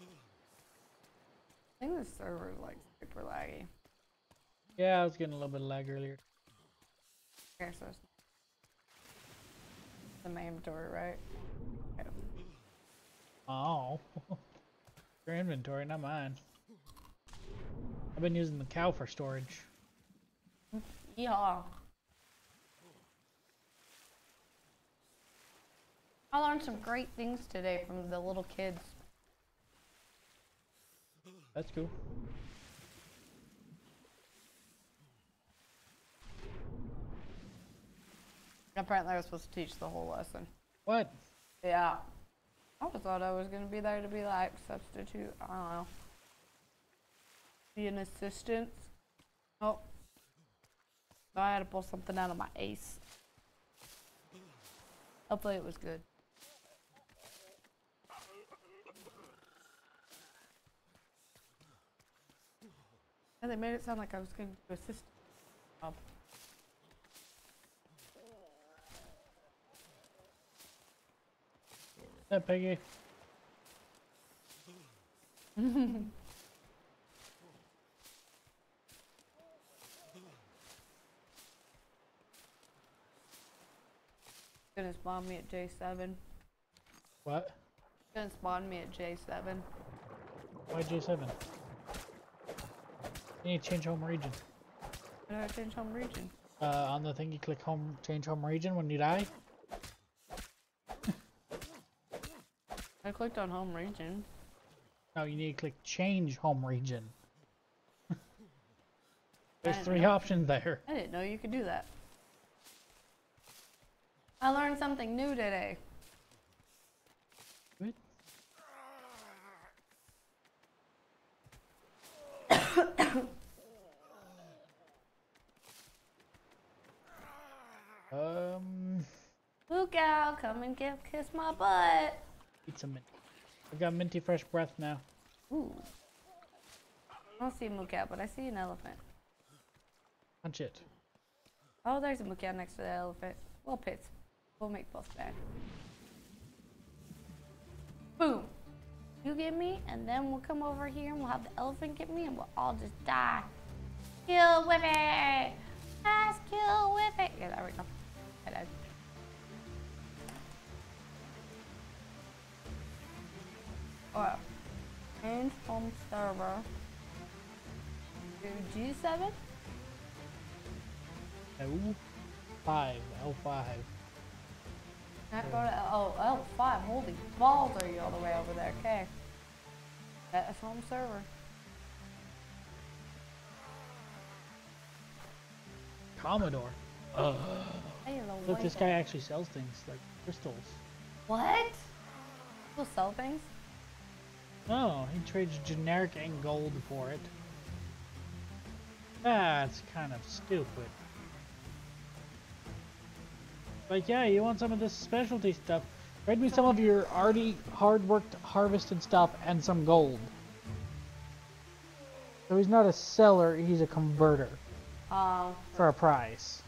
I think the server is like super laggy. Yeah, I was getting a little bit of lag earlier. Okay, so it's the main door, right? Okay. Oh, your inventory, not mine. I've been using the cow for storage. Yeah. I learned some great things today from the little kids. That's cool. Apparently I was supposed to teach the whole lesson. What? Yeah. I always thought I was going to be there to be like substitute, I don't know. Be an assistant. Oh. So I had to pull something out of my ace. Hopefully it was good. And they made it sound like I was going to do assistant job. What's up, Peggy? Gonna spawn me at J7. What? Gonna spawn me at J7. Why J7? You need to change home region. How do I change home region? On the thing you click home, change home region when you die. I clicked on home region. No, you need to click change home region. There's three options there. I didn't know you could do that. I learned something new today. Good. Look out, come and kiss my butt. Eat some mint. I've got minty fresh breath now. Ooh. I don't see a moocow, but I see an elephant. Punch it. Oh, there's a moocow next to the elephant. We'll pit. We'll make both bad. Boom. You get me, and then we'll come over here and we'll have the elephant get me, and we'll all just die. Kill Wiffy! Let's kill Wiffy! Yeah, there we go. I died. Oh, change home server to G7? No, L5. Not go to L5, holy balls are you all the way over there, okay. That's home server. Commodore. Look, this guy actually sells things, like crystals. What? People sell things? Oh, he trades generic and gold for it. That's kind of stupid. Like, yeah, you want some of this specialty stuff. Trade me some of your already hard-worked, harvested stuff and some gold. So he's not a seller, he's a converter. Oh. For a price.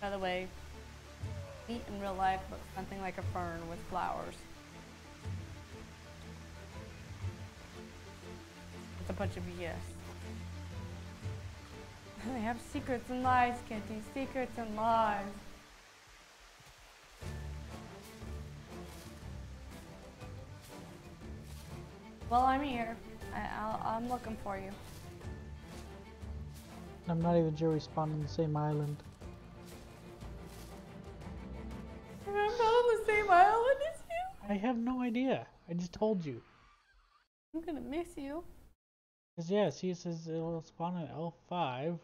By the way, meat in real life looks something like a fern with flowers. It's a bunch of BS. They have secrets and lies, Kitty. Secrets and lies. Well, I'm here. I'm looking for you. I'm not even sure we spawned on the same island. I'm not on the same island as you? I have no idea. I just told you. I'm gonna miss you. Cause yeah, see, it says it'll spawn at L5.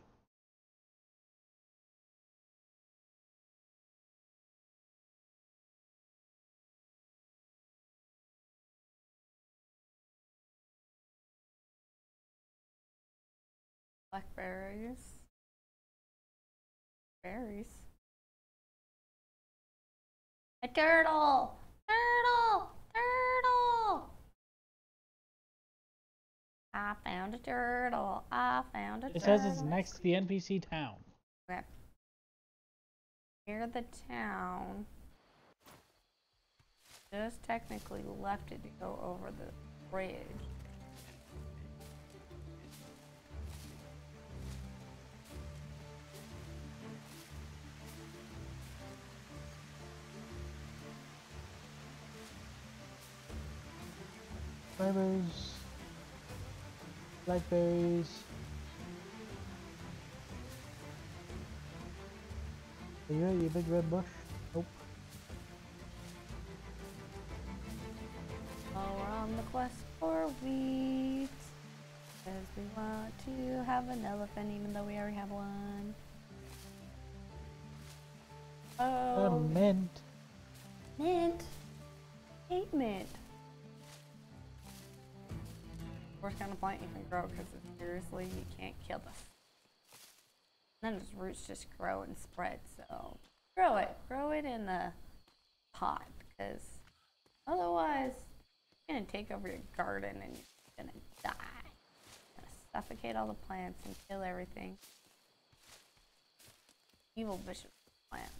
Blackberries. Berries. A turtle! Turtle! Turtle! I found a turtle. I found a turtle. It says it's next to the NPC town. Okay. Near the town. Just technically left it to go over the bridge. Blackberries. Blackberries. Are you at your big red bush? Nope. Oh, we're on the quest for wheat. Because we want to have an elephant even though we already have one. Oh. Mint. Mint. I hate mint. Worst kind of plant you can grow because seriously you can't kill this. And then its roots just grow and spread. So grow it in the pot because otherwise it's gonna take over your garden and you're gonna die. You're gonna suffocate all the plants and kill everything. Evil vicious plant.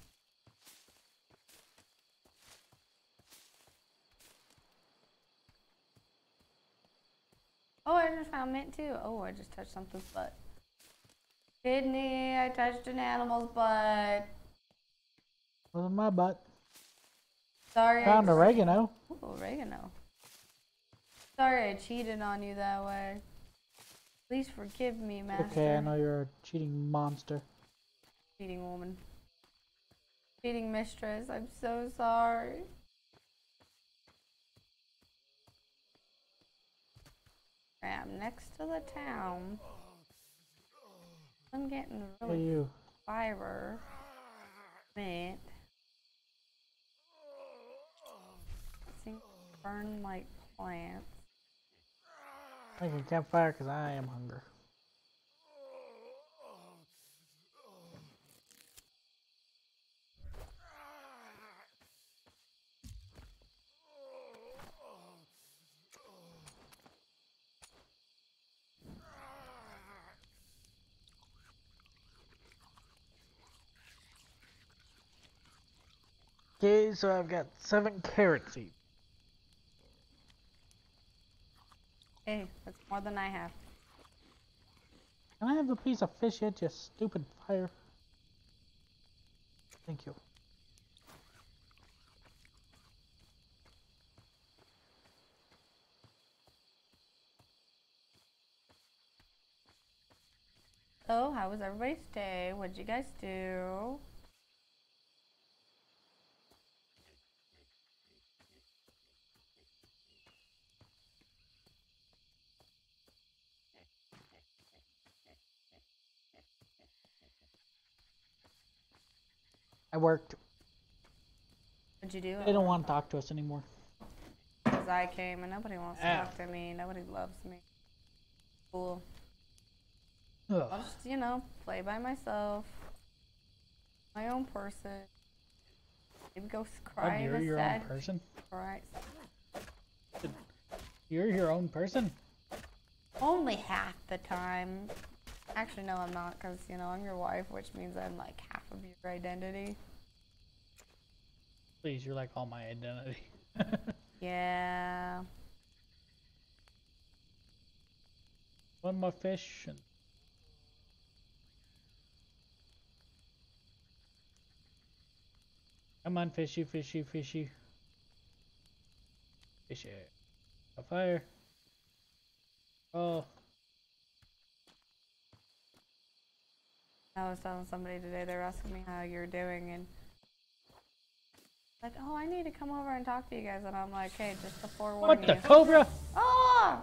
Oh, I just found mint too. Oh, I just touched something's butt. Kidney, I touched an animal's butt. Wasn't my butt. Sorry. Found oregano. Ooh, oregano. Sorry I cheated on you that way. Please forgive me, Master. Okay, I know you're a cheating monster. Cheating woman. Cheating mistress, I'm so sorry. I'm next to the town. I'm getting really fiber mint. Seems burn like plants. I can campfire because I am hungry. Okay, so I've got 7 carrot seeds. Hey, that's more than I have. Can I have a piece of fish yet, you stupid fire? Thank you. So, how was everybody's day? What'd you guys do? I worked. What'd you do? They don't want to talk to us anymore. Because I came and nobody wants to talk to me. Nobody loves me. Cool. Ugh. I'll just, you know, play by myself. My own person. Maybe go cry in a sad. Own person? Right. You're your own person? Only half the time. Actually, no, I'm not, because, you know, I'm your wife, which means I'm, like, half of your identity. Please, you're, like, all my identity. Yeah. One more fish. And... Come on, fishy, fishy, fishy. Fishy. A fire. Oh. I was telling somebody today, they were asking me how you're doing, and like, oh, I need to come over and talk to you guys, and I'm like, hey, just to forewarn you. What the cobra? Oh!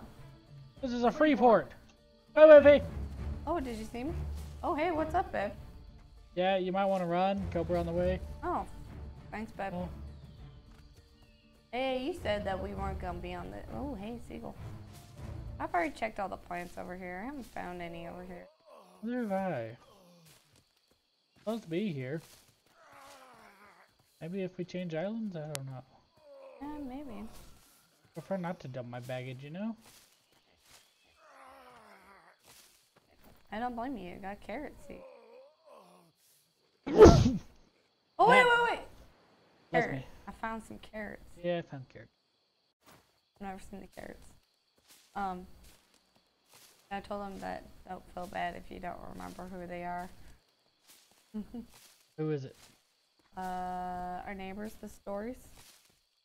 This is a free port. Bye, Wiffy. Oh, did you see me? Oh, hey, what's up, babe? Yeah, you might want to run. Cobra on the way. Oh, thanks, babe. Oh. Hey, you said that we weren't gonna be on the. Oh, hey, seagull. I've already checked all the plants over here. I haven't found any over here. Where have I? Supposed to be here. Maybe if we change islands, I don't know. Yeah, maybe. I prefer not to dump my baggage, you know? I don't blame you. You got carrot seed. Oh, wait, wait, wait! Carrot. I found some carrots. Yeah, I found carrots. I've never seen the carrots. I told them that don't feel bad if you don't remember who they are. Who is it? Our neighbors, the Stories.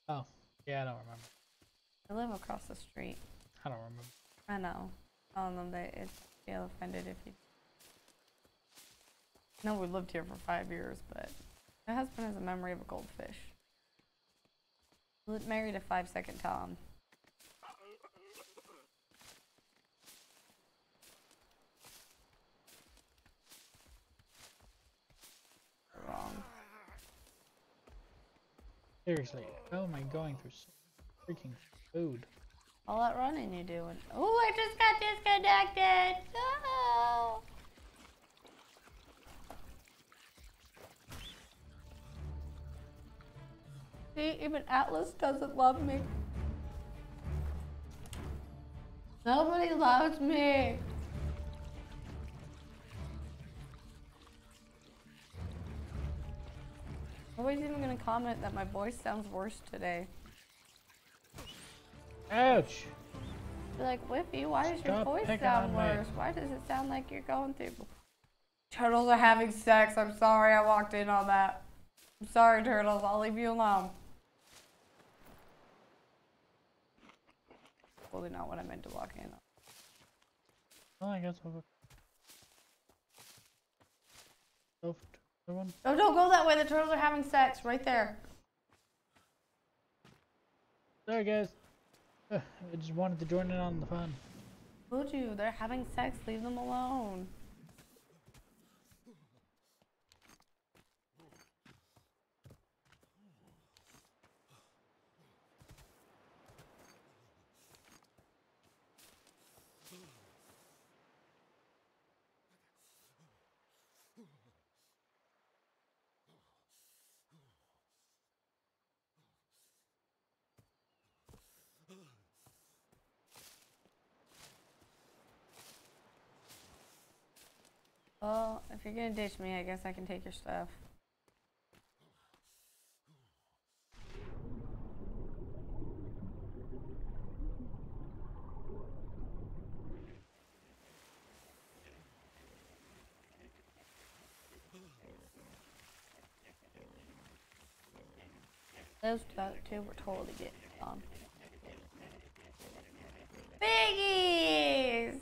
Oh, yeah, I don't remember. They live across the street. I don't remember. I know. Telling them that it's feel offended if you. No, we lived here for 5 years, but my husband has a memory of a goldfish. Married a 5-second Tom. Seriously, how am I going through so freaking food? All that running you doing. Oh, I just got disconnected! No! See, even Atlas doesn't love me. Nobody loves me. Nobody's even gonna comment that my voice sounds worse today. Ouch! You're like, Wiffy, why does your voice sound worse? Why does it sound like you're going through? Turtles are having sex. I'm sorry I walked in on that. I'm sorry, turtles. I'll leave you alone. Probably not what I meant to walk in on. Well, I guess we'll go. Oh, don't go that way. The turtles are having sex right there. Sorry, guys. I just wanted to join in on the fun. Told you, they're having sex. Leave them alone. Well, if you're gonna ditch me, I guess I can take your stuff. Those two were told to get on. Piggies!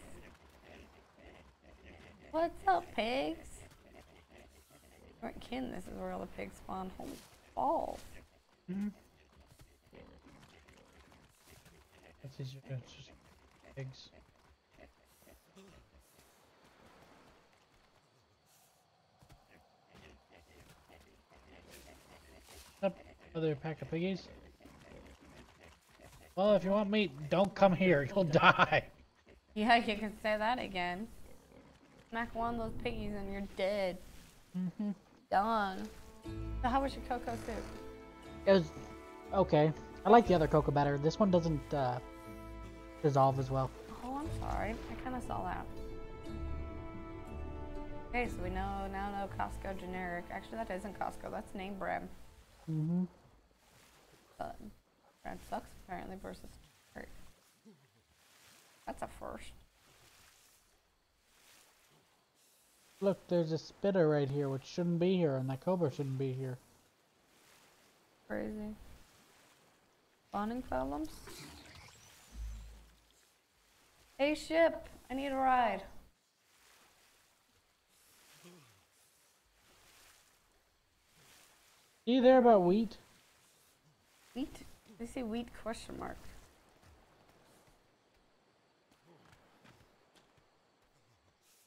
What's up, pigs? You weren't kidding, this is where all the pigs spawn. Holy balls. Mm-hmm. That's easier to just pigs. Another pack of piggies? Well, if you want meat, don't come here. You'll die. Yeah, you can say that again. Smack one of those piggies and you're dead. Mm-hmm. Done. So how was your cocoa soup? It was okay. I like the other cocoa better. This one doesn't dissolve as well. Oh, I'm sorry. I kind of saw that. Okay, so we now know Costco generic. Actually, that isn't Costco. That's name brand. Mm-hmm. But brand sucks apparently versus generic. That's a first. Look, there's a spitter right here, which shouldn't be here, and that cobra shouldn't be here. Crazy. Spawning problems? Hey, ship! I need a ride. See there about wheat? Wheat? They say wheat question mark.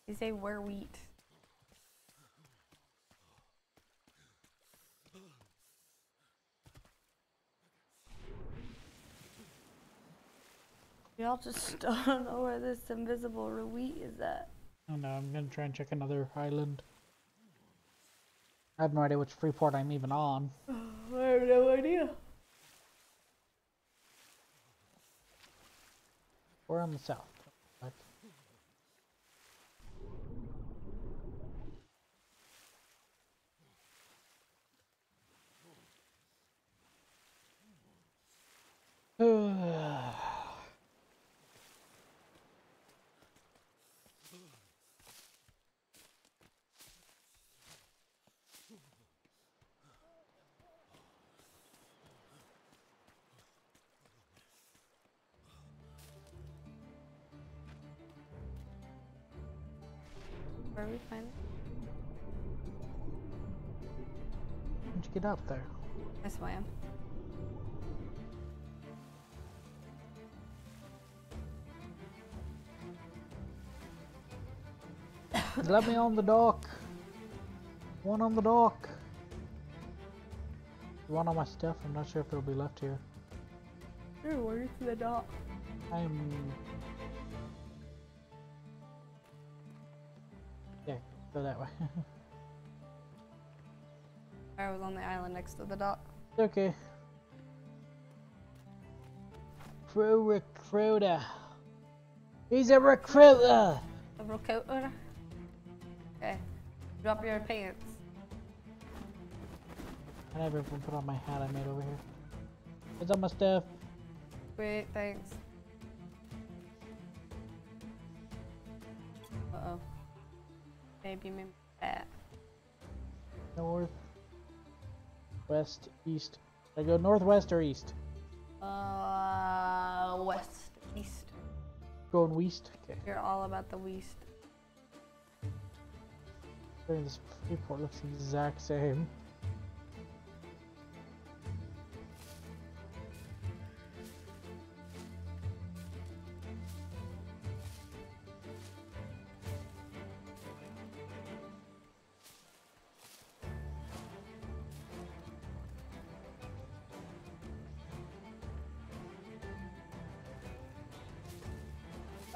They say where wheat. Y'all just don't know where this invisible wheat is at. Oh no, I'm gonna try and check another island. I have no idea which freeport I'm even on. I have no idea. We're on the south. But... Where we find it? How'd you get up there? I swam. Let me on the dock. One on the dock. One on my stuff. I'm not sure if it'll be left here. Sure, where's the dock? Go that way. I was on the island next to the dock. Okay. Crew recruiter. He's a recruiter. A recruiter. Okay. Drop your pants. I never even put on my hat I made over here. It's on my stuff. Great, thanks. Uh oh. Maybe that. North, west, east. Should I go northwest or east? West, east. Going west? Okay. You're all about the west. This report looks the exact same.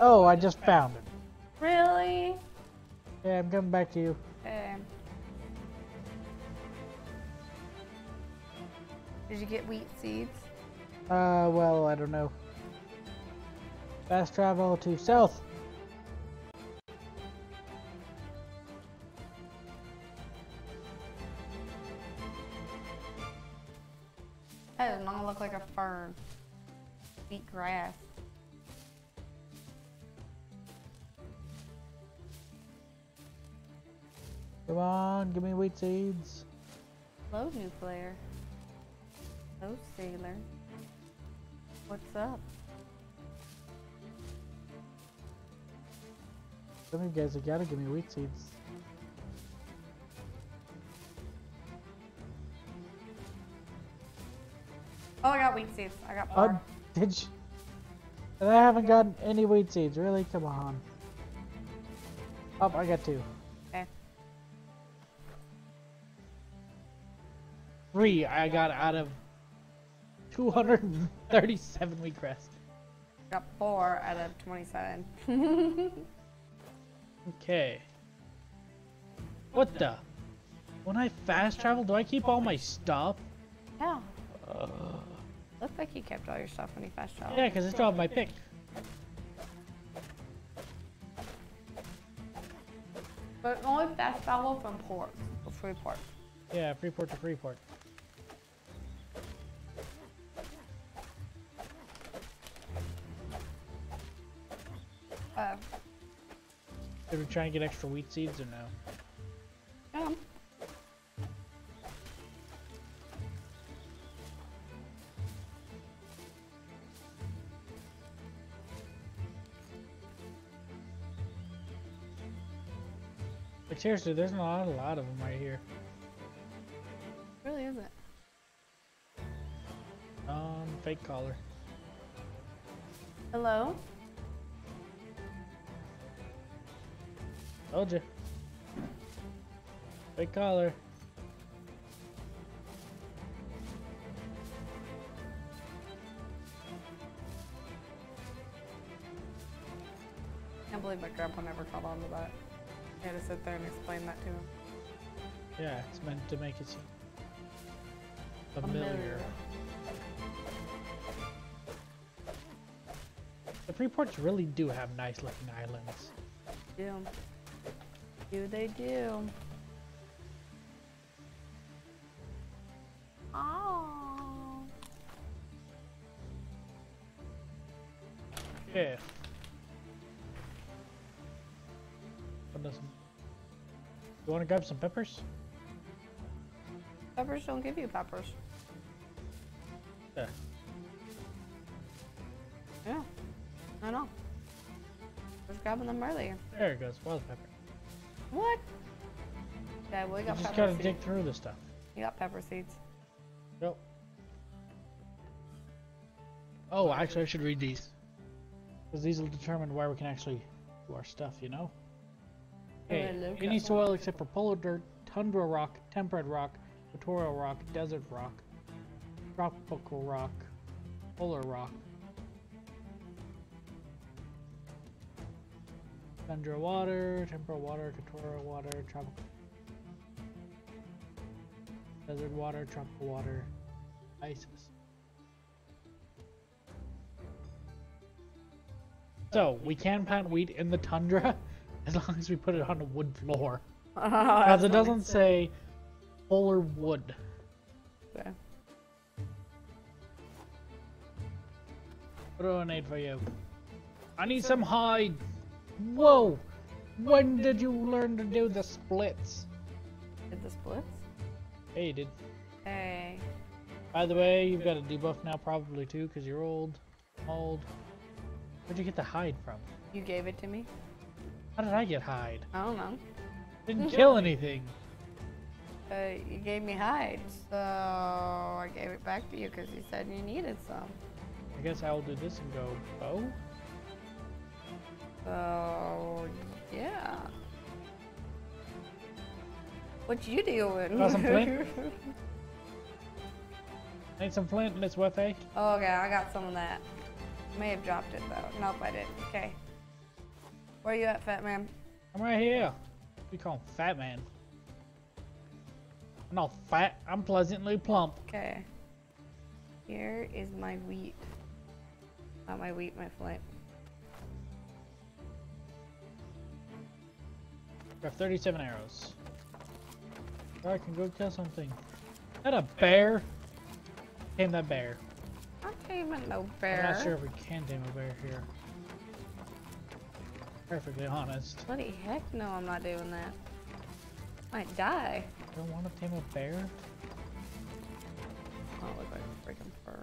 Oh, I just found it. Really? Yeah, I'm coming back to you. Did you get wheat seeds? Well, I don't know. Fast travel to south. That does not look like a fern. Wheat grass. Come on, give me wheat seeds. Hello, new player. Hello, sailor. What's up? Some of you guys have got to give me wheat seeds. Oh, I got wheat seeds. I got more. Oh, did you? And I haven't gotten any wheat seeds. Really? Come on. Oh, I got two. 3 I got out of 237 week rest. Got 4 out of 27. Okay. What the? When I fast travel, do I keep all my stuff? Yeah. Looks like you kept all your stuff when you fast traveled. Yeah, because it's dropped my pick. But only fast travel from port to Freeport. Yeah, Freeport to Freeport. Did we try and get extra wheat seeds or no? Yeah. Like seriously, there's not a lot of them right here. Really isn't. Fake caller. Hello? Told you. Big collar. I can't believe my grandpa never caught on to that. I had to sit there and explain that to him. Yeah, it's meant to make it seem familiar. The Freeports really do have nice looking islands. Yeah. Do they do? Oh. Yeah. What doesn't? You want to grab some peppers? Peppers don't give you peppers. Yeah. Yeah. I know. I was grabbing them earlier. There it goes. Wild pepper. What? Yeah, well, we got pepper seeds. You just gotta dig through the stuff. You got pepper seeds. Nope. Oh, actually, I should read these. Because these will determine where we can actually do our stuff, you know? Okay, any soil except for polar dirt, tundra rock, temperate rock, equatorial rock, desert rock, tropical rock, polar rock, tundra water, temperate water, equatorial water, tropical desert water, tropical water, ISIS. So we can plant wheat in the tundra as long as we put it on a wood floor. Because it doesn't say polar wood. Okay. Throw a nade for you. I need some hide. Whoa! When did you learn to do the splits? Did the splits? Hey, you did. Hey. By the way, you've got a debuff now probably too, because you're old. Old. Where'd you get the hide from? You gave it to me. How did I get hide? I don't know. Didn't kill anything. You gave me hide, so I gave it back to you because you said you needed some. I guess I will do this and go, oh? So, yeah. What you doing? Got some flint? Need some flint, Miss Wiffy? Oh, okay, I got some of that. May have dropped it, though. Nope, I didn't. Okay. Where you at, Fat Man? I'm right here. You call him Fat Man. I'm not fat. I'm pleasantly plump. Okay. Here is my wheat. Not my wheat, my flint. I have 37 arrows. I can go kill something. Is that a bear? Tame that bear. I'm taming no bear. I'm not sure if we can tame a bear here. Perfectly honest. What the heck? No, I'm not doing that. Might die. I don't want to tame a bear. I don't look like a freaking fur.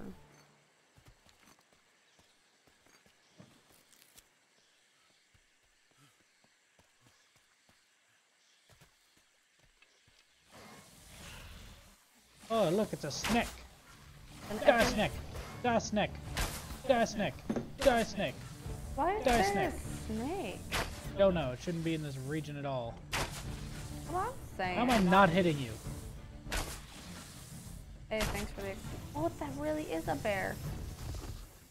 Oh look, it's a snake. Die snake. Die snake. Die snake. Die snake. Why is there a snake? Don't know. It shouldn't be in this region at all. Well, I'm saying. How am I not hitting you? Hey, thanks for the... Oh, that really is a bear.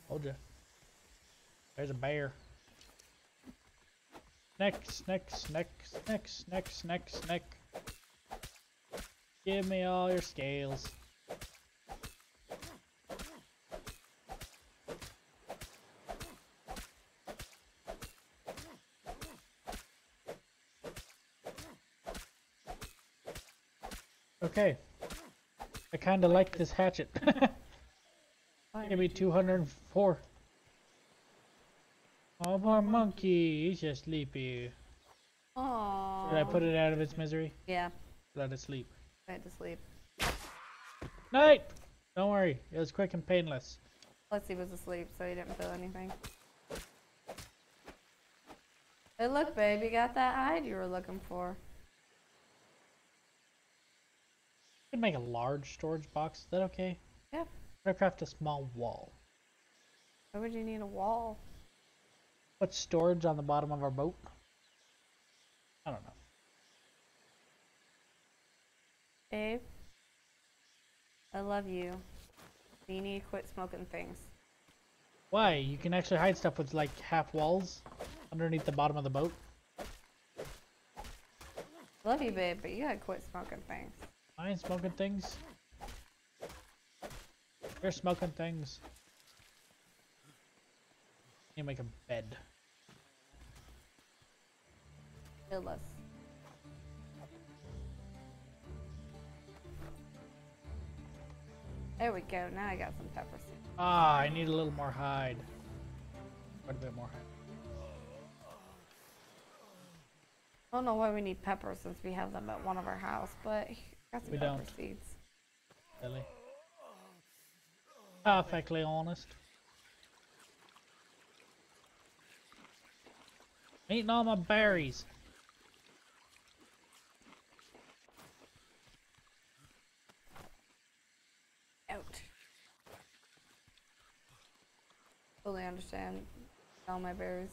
Hold ya. There's a bear. Neck. Give me all your scales. Okay. I kinda like this hatchet. Give me 204. Oh, poor monkey. He's just sleepy. Aww. Did I put it out of its misery? Yeah. Let it sleep. Let it sleep. Night! Don't worry. It was quick and painless. Plus he was asleep, so he didn't feel anything. Hey, look, babe. You got that hide you were looking for. I could make a large storage box. Is that okay? Yeah. I'm gonna craft a small wall. Why would you need a wall? Put storage on the bottom of our boat. I don't know. Babe, I love you. You need to quit smoking things. Why? You can actually hide stuff with like half walls underneath the bottom of the boat. Love you, babe, but you gotta quit smoking things. I ain't smoking things. You're smoking things. You make a bed. Kill us. There we go. Now I got some pepper soup. Ah, I need a little more hide. Quite a bit more hide. I don't know why we need pepper since we have them at one of our house, but. We don't. Seeds. Really? Perfectly honest. I'm eating all my berries. Out. Fully understand all my berries.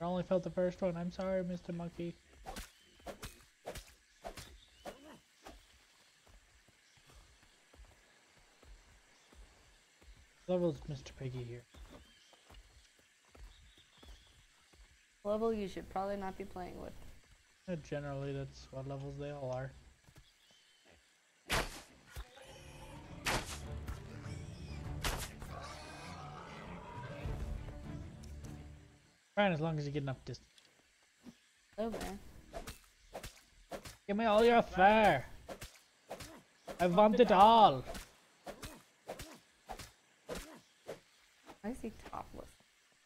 I only felt the first one. I'm sorry, Mr. Monkey. Level's Mr. Piggy here. Level you should probably not be playing with. Yeah, generally, that's what levels they all are. Fine, as long as you get enough distance. Hello, man. Give me all your fare. I want it all. Why is he topless?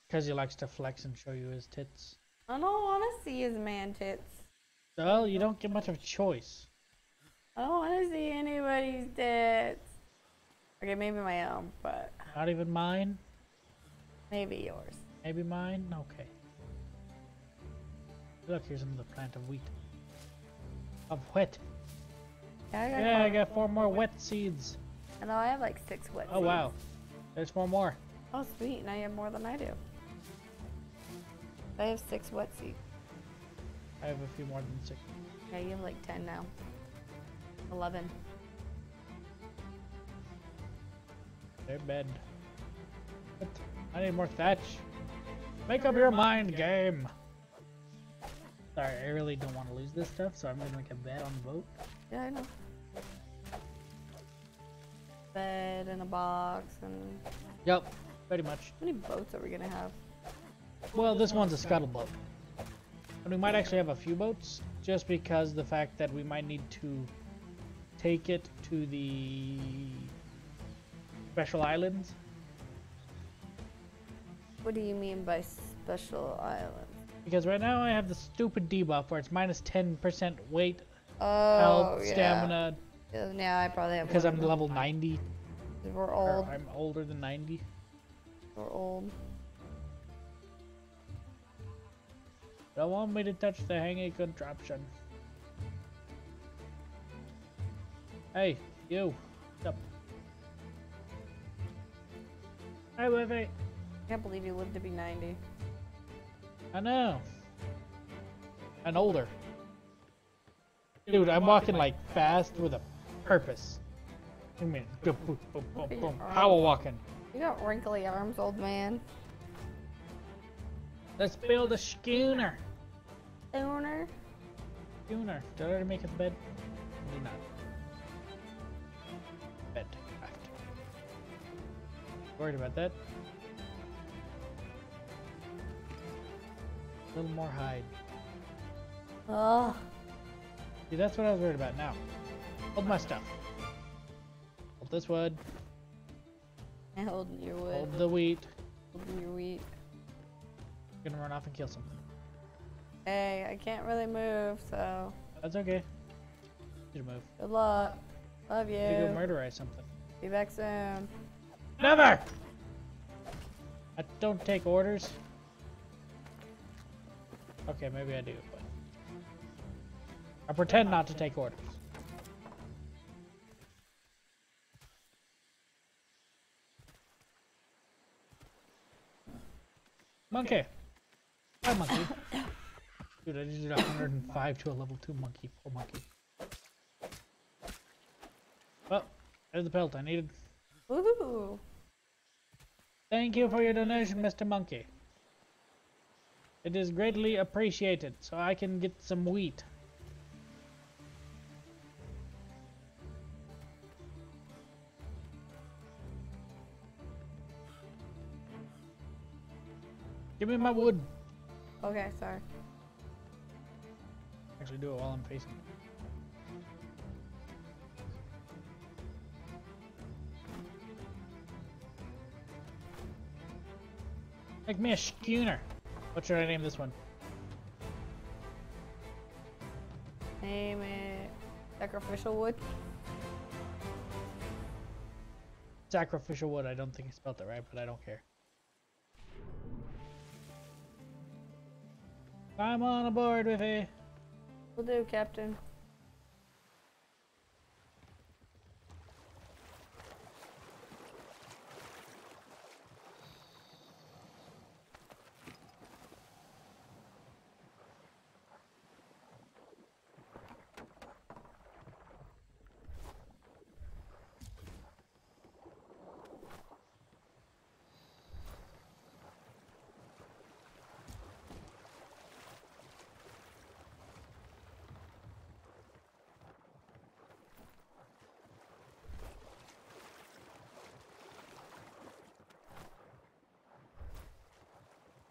Because he likes to flex and show you his tits. I don't want to see his man tits. Well, you don't get much of a choice. I don't want to see anybody's tits. Okay, maybe my own, but... Not even mine? Maybe yours. Maybe mine? Okay. Look, here's another plant of wheat. Of wheat. Yeah, I got four more wet seeds. I know, I have like 6 wet seeds. Oh, wow. There's 4 more. Oh, sweet. Now you have more than I do. I have 6 wet seeds. I have a few more than 6. Yeah, you have like 10 now. 11. They're bed. What? I need more thatch. Make up your mind, game! Sorry, I really don't want to lose this stuff, so I'm gonna make a bed on the boat. Yeah, I know. Bed and a box and... Yep, pretty much. How many boats are we gonna have? Well, this one's a scuttle boat. And we might actually have a few boats, just because the fact that we might need to take it to the special islands. What do you mean by special island? Because right now I have the stupid debuff where it's minus 10% weight, health, stamina. Yeah, I probably have. Because I'm level 90. We're old. I'm older than 90. We're old. Don't want me to touch the hanging contraption. Hey, you. What's up? Hi, Wiffy. I can't believe you lived to be 90. I know. And older. Dude, I'm walking like fast with a purpose. I mean, boom, boom, boom, boom, boom. Power walking. You got wrinkly arms, old man. Let's build a schooner. Schooner? Schooner. Did I already make a bed? Maybe not. Bed. Worried about that. A little more hide. Ugh. See, that's what I was worried about now. Hold my stuff. Hold this wood. I hold your wood. Hold the wheat. Hold your wheat. I'm gonna run off and kill something. Hey, I can't really move, so... That's okay. You move. Good luck. Love you. You go murderize something. Be back soon. Never! I don't take orders. Okay, maybe I do, but... I pretend not to take orders. Monkey! Hi, monkey. Dude, I just did 105 to a level 2 monkey. Poor monkey. Well, there's the pelt I needed. Woohoo! Thank you for your donation, Mr. Monkey. It is greatly appreciated, so I can get some wheat. Give me my wood. Okay, sorry. Actually do it while I'm facing it. Make me a schooner. What should I name this one? Name it... Sacrificial Wood? Sacrificial Wood. I don't think I spelled that right, but I don't care. I'm on aboard, Wiffy. Will do, Captain.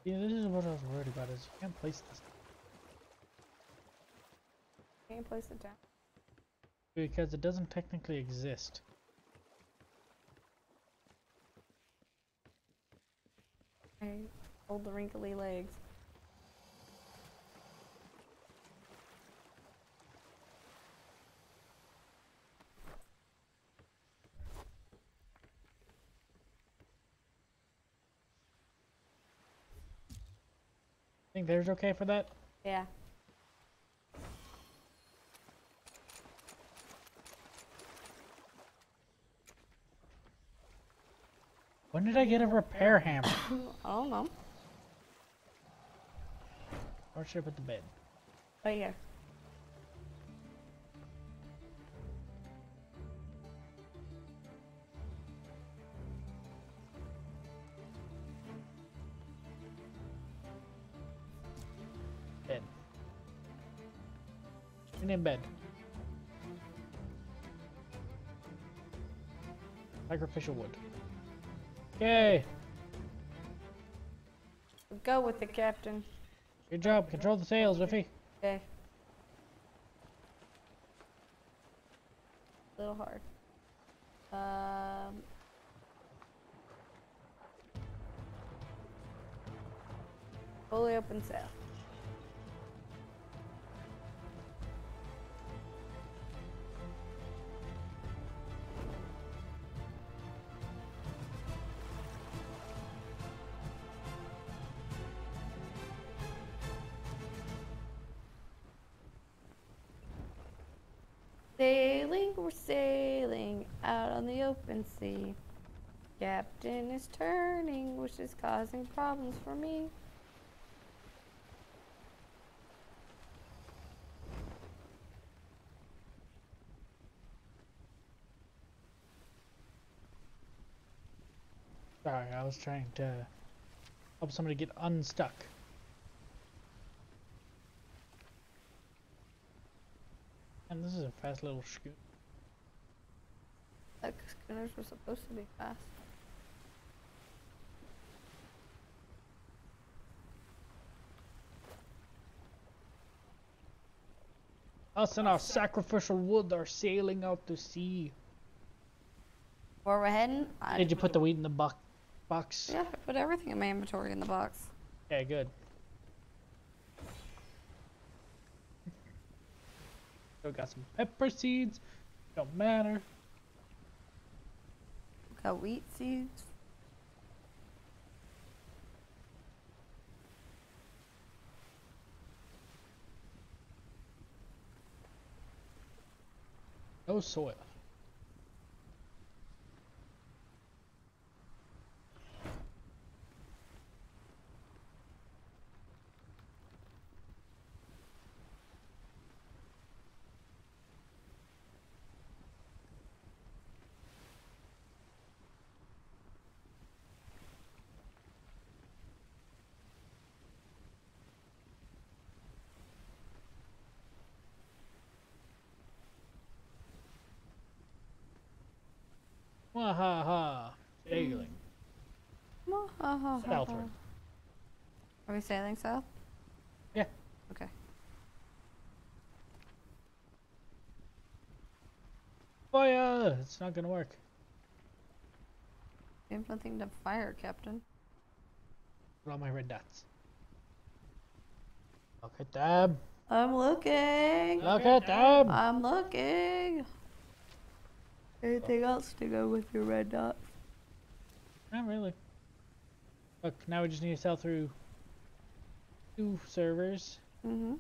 Yeah, this is what I was worried about, is you can't place this. Can't place it down? Because it doesn't technically exist. Okay, hold the wrinkly legs. Think there's okay for that? Yeah. When did I get a repair hammer? I don't know. Where should I put the bed? Oh yeah. In bed. Sacrificial wood. Yay! Go with it, Captain. Good job. Control the sails, Wiffy. Okay. A little hard. Fully open sail. Daily? we're sailing out on the open sea. Captain is turning, which is causing problems for me. Sorry, I was trying to help somebody get unstuck. And this is a fast little scoot. Like schooners were supposed to be fast. Us and our sacrificial wood are sailing out to sea. Where we're heading? Did you put the weed in the box? Yeah, I put everything in my inventory in the box. Yeah, good. Still got some pepper seeds. Don't matter. Got wheat seeds. No soil. Mwahaha. Sailing. Mwahaha. Southward. Are we sailing south? Yeah. Okay. Fire! It's not gonna work. We have nothing to fire, Captain. Put all my red dots. Look at them. I'm looking. Look at them. I'm looking. Anything else to go with your red dot? Not really. Look, now we just need to sell through 2 servers. Mm-hmm.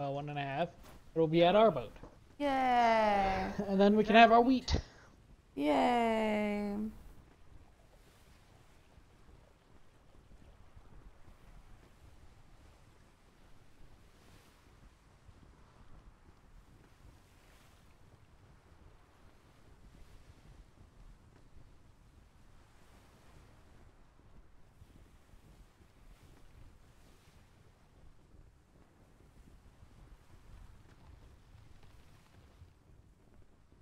1.5. It'll be at our boat. Yay! And then we can have our wheat. Yay!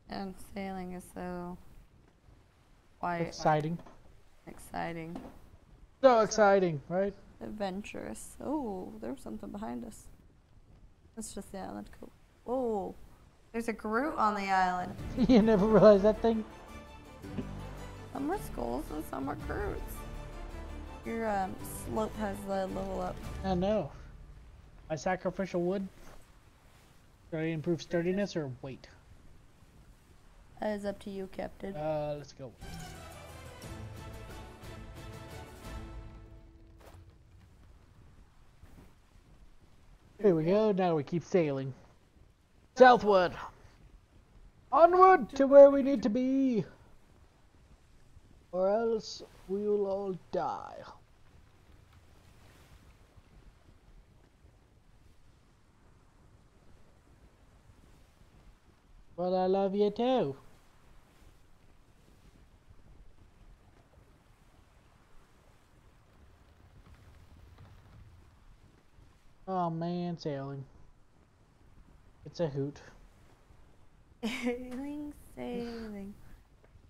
And sailing is so quiet. Exciting. Exciting. So exciting, right? Adventurous. Oh, there's something behind us. That's just the island. Cool. Oh, there's a Groot on the island. You never realized that thing? Some are skulls and some are Groots. Your slope has the level up. I know. My sacrificial wood. Should I improve sturdiness or weight? That is up to you, Captain. Let's go. Here we go, now we keep sailing. Southward! Onward to where we need to be! Or else we'll all die. Well, I love you too. Oh man, sailing. It's a hoot. Sailing, sailing.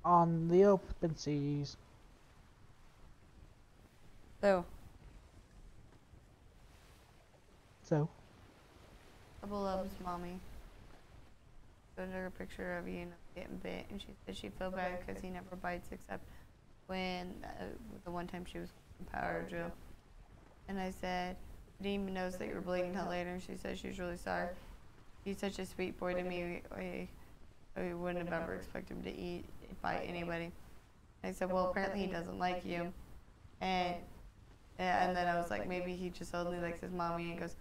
On the open seas. So. Double loves mommy. I showed her a picture of you getting bit, and she said she felt bad because he never bites except when the one time she was in power drill. And I said, I didn't even notice that you were bleeding until later, and she said she was really sorry. He's such a sweet boy to me. We wouldn't have ever expected him to bite anybody. And I said, well, apparently he doesn't like you. And then I was like, maybe he just only likes his mommy. And he goes,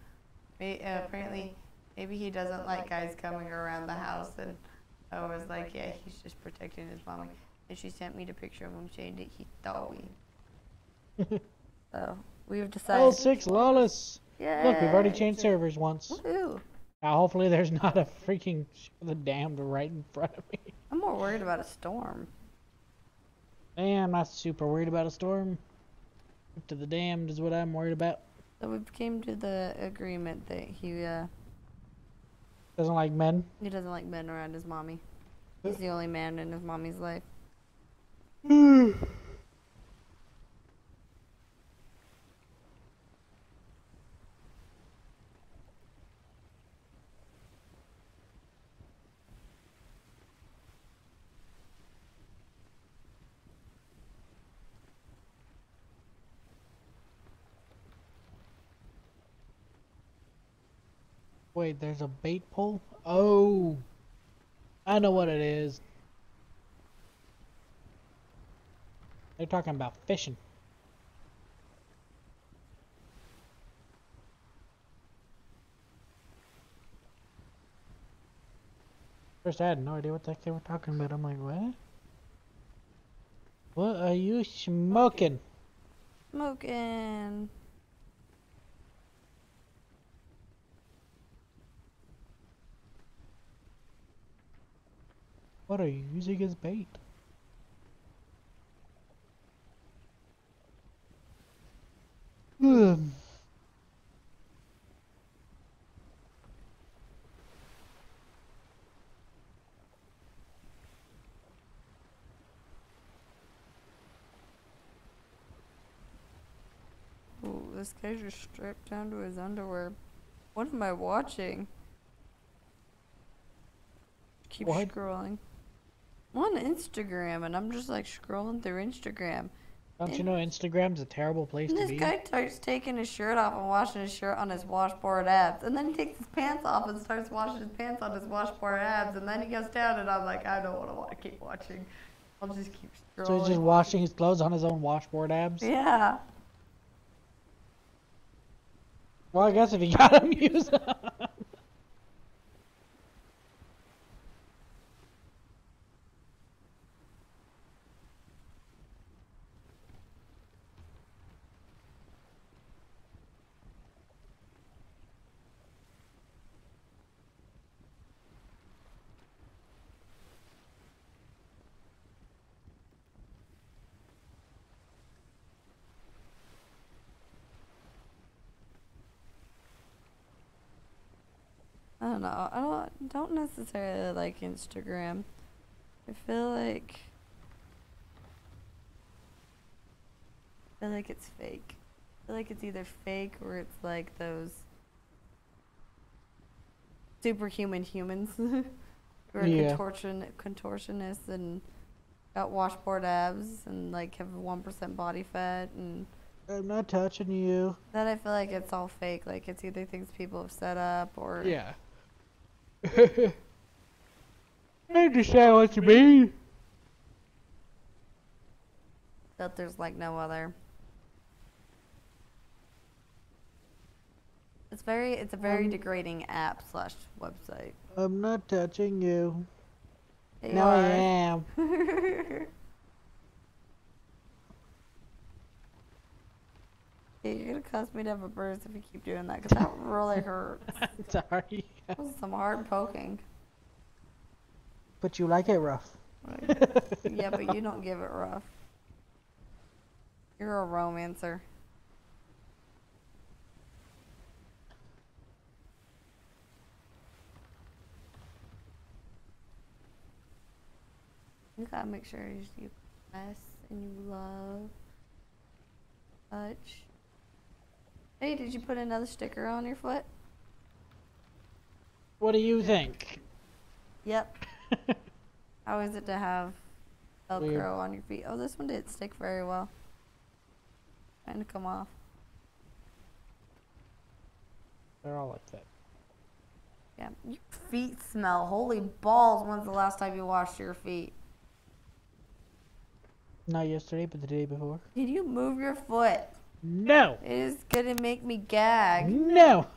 apparently maybe he doesn't like guys coming around the house. And So I was like, yeah, he's just protecting his mom. And she sent me the picture of him saying that he thought we. So we've decided. L6 Lawless. Yeah. Look, we've already changed servers once. Woohoo. Now hopefully there's not a freaking the damned right in front of me. I'm more worried about a storm. Man, I'm not super worried about a storm. Up to the damned is what I'm worried about. So we came to the agreement that he doesn't like men. He doesn't like men around his mommy. He's the only man in his mommy's life. Wait, there's a bait pole? Oh, I know what it is. They're talking about fishing. First, I had no idea what the heck they were talking about. I'm like, what? What are you smoking? Smoking. What are you using as bait? Ugh. Oh, this guy just stripped down to his underwear. What am I watching? Keep scrolling. I'm on Instagram, and I'm just like scrolling through Instagram. Don't you know Instagram's a terrible place to be? This guy starts taking his shirt off and washing his shirt on his washboard abs. And then he takes his pants off and starts washing his pants on his washboard abs. And then he goes down, and I'm like, I don't want to keep watching. I'll just keep scrolling. So he's just washing his clothes on his own washboard abs? Yeah. Well, I guess if he got him, use them. I don't know. I don't necessarily like Instagram. I feel like it's fake. I feel like it's either fake or it's like those superhuman humans who are contortionists and got washboard abs and like have 1% body fat and. I'm not touching you. Then I feel like it's all fake. Like it's either things people have set up or. Yeah. I understand what you mean. That there's like no other. It's a very degrading app slash website. I'm not touching you. They no, are. I am. Yeah, you're gonna cause me to have a burst if you keep doing that, because that really hurts. Sorry. That was some hard poking. But you like it rough. Yeah, but you don't give it rough. You're a romancer. You gotta make sure you press and you love, touch. Hey, did you put another sticker on your foot? What do you think? Yep. How is it to have Velcro on your feet? Oh, this one didn't stick very well. Trying to come off. They're all like that. Yeah. Your feet smell. Holy balls, when's the last time you washed your feet? Not yesterday, but the day before. Did you move your foot? No. It is gonna make me gag. No.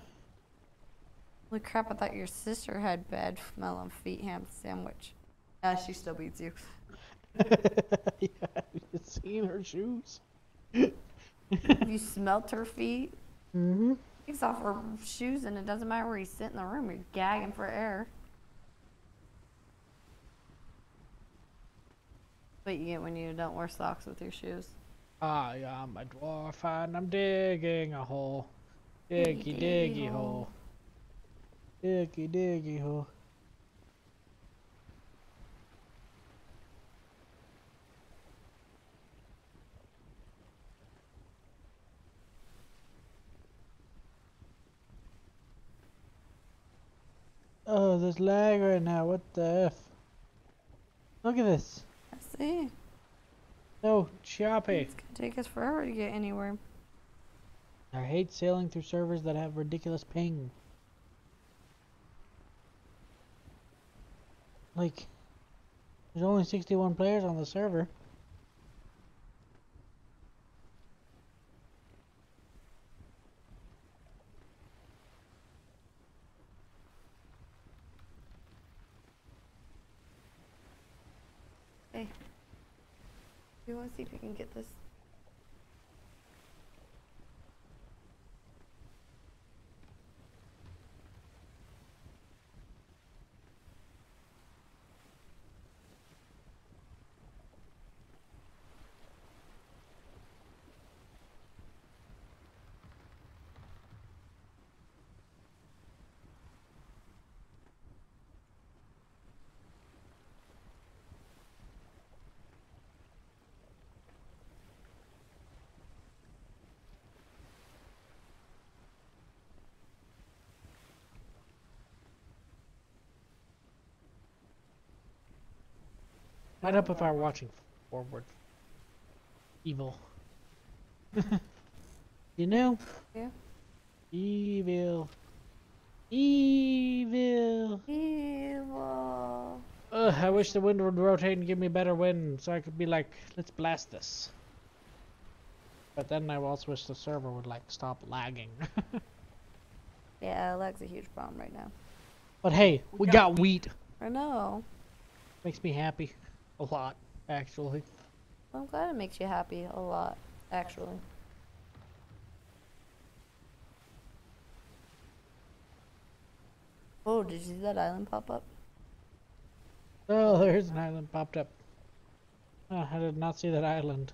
Holy crap, I thought your sister had bad smelling feet ham sandwich. She still beats you. Yeah, you seen her shoes? Have you smelt her feet? Mm-hmm. He's off her shoes, and it doesn't matter where you sit in the room, you're gagging for air. What you get when you don't wear socks with your shoes. I am a dwarf and I'm digging a hole. Diggy diggy hole. Diggy diggy hole. Oh, there's lag right now. What the F? Look at this. I see. No, choppy. It's gonna take us forever to get anywhere. I hate sailing through servers that have ridiculous ping. Like, there's only 61 players on the server. We want to see if we can get this. Light up if I were watching forward. Evil. You know? Yeah. Evil. Evil. Evil. Ugh, I wish the wind would rotate and give me better wind so I could be like, let's blast this. But then I also wish the server would like stop lagging. Yeah, lag's a huge problem right now. But hey, we got wheat. I know. Makes me happy. A lot, actually. I'm glad it makes you happy a lot, actually. Oh, did you see that island pop up? Oh, there's an island popped up. Oh, I did not see that island.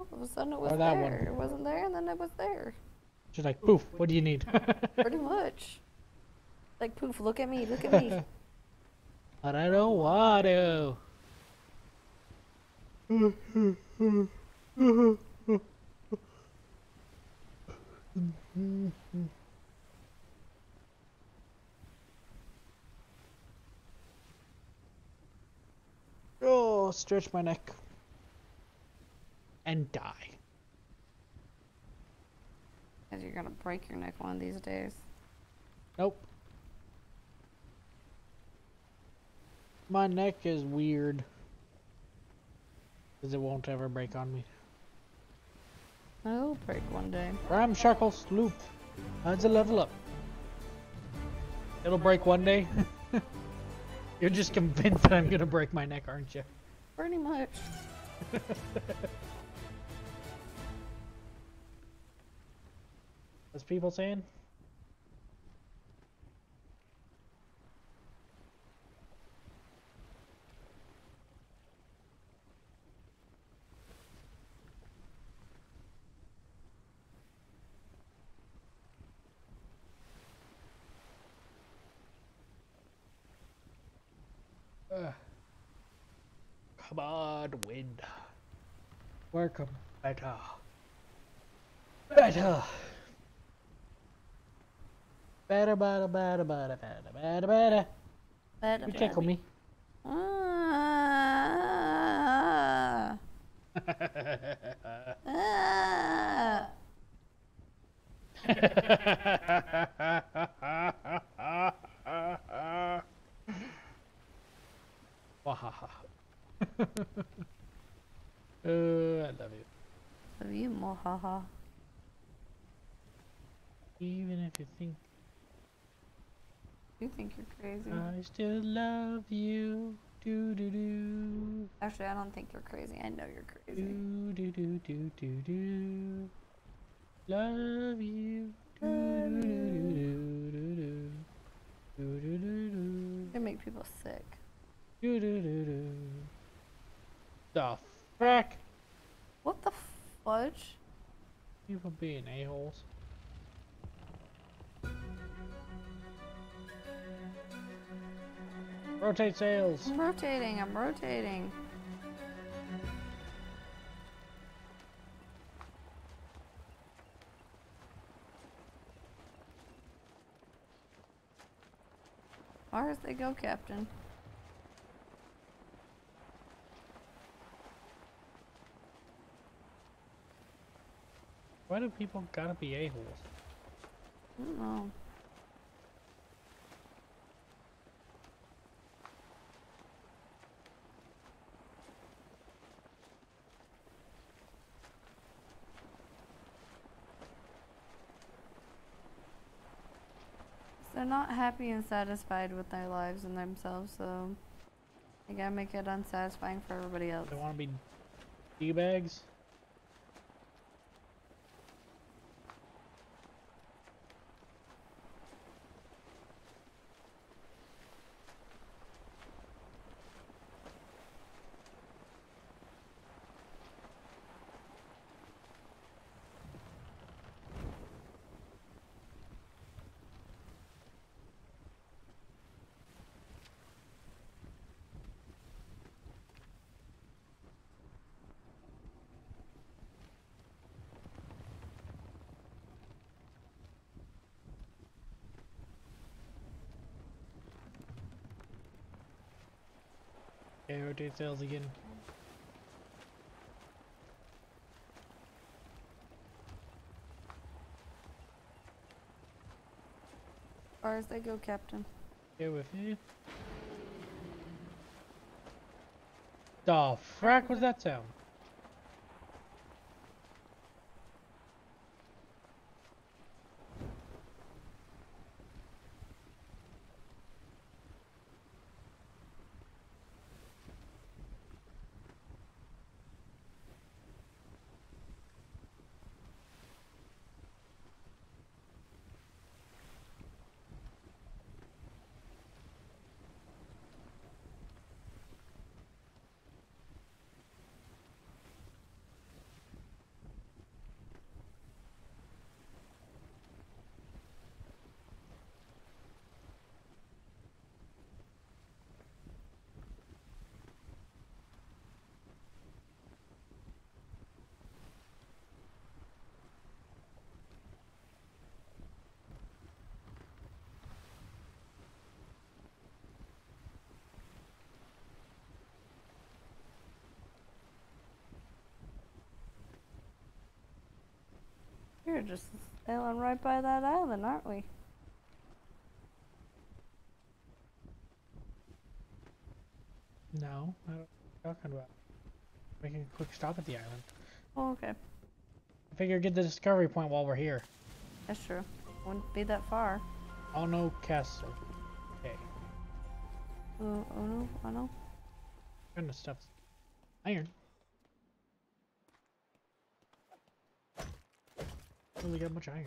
All of a sudden it was there. It wasn't there, and then it was there. She's like, poof, what do you need? Pretty much. Like, poof, look at me, look at me. But I don't want to. Oh, stretch my neck and die. And you're gonna break your neck one of these days. Nope. My neck is weird. Because it won't ever break on me. I'll break one day. Ramshackle's loop. That's a level up. It'll break one day. You're just convinced that I'm gonna break my neck, aren't you? Pretty much. As people saying? Come on, wind. Work better. Better. Better, better, better, better, better, better, better. You tickle me. Wahaha. I love you. Love you more, haha. Even if you think. You think you're crazy. I still love you. Do, do, do. Actually, I don't think you're crazy. I know you're crazy. Do, do, do, do, do, do. Love you. Do, do, do, do, do, do. Do, do, do, do. They make people sick. Do, do, do, do. The frick? What the fudge? People being a-holes. Rotate sails. I'm rotating, I'm rotating. Far as they go, Captain. Why do people gotta be a-holes? I don't know. They're not happy and satisfied with their lives and themselves, so they gotta make it unsatisfying for everybody else. They wanna be D-bags? Okay, rotate sails again. Far as they go, Captain. Here with you. The frack was that sound? We're just sailing right by that island, aren't we? No, I don't know what you're talking about. Making a quick stop at the island. Oh, okay. I figure get the discovery point while we're here. That's true. Wouldn't be that far. Ono Castle. Okay. Ono? Ono? What kind of stuff? Iron. Really got much iron.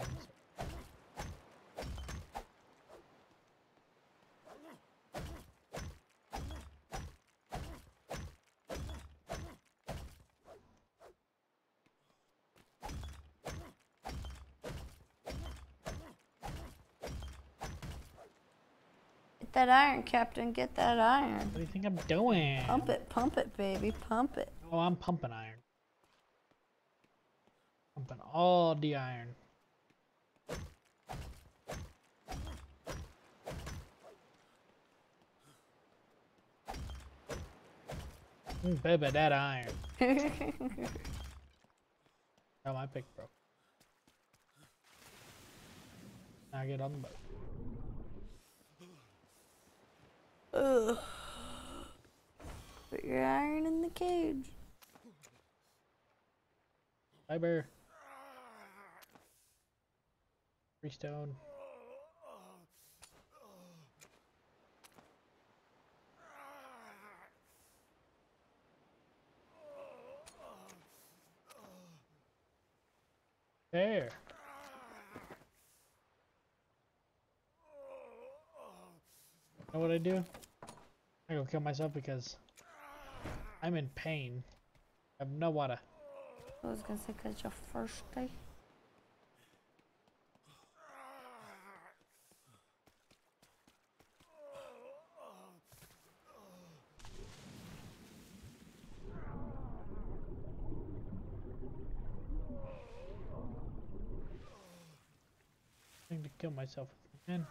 Get that iron, Captain. Get that iron. What do you think I'm doing? Pump it, baby. Pump it. Oh, I'm pumping iron. Pumping all the iron. Baby, that iron. Oh, my pick broke. Now get on the boat. Ugh. Put your iron in the cage. Bye, bear. Stone. know what I do? I go kill myself because I'm in pain. I have no water. I was gonna say, because your first day. I think to kill myself again.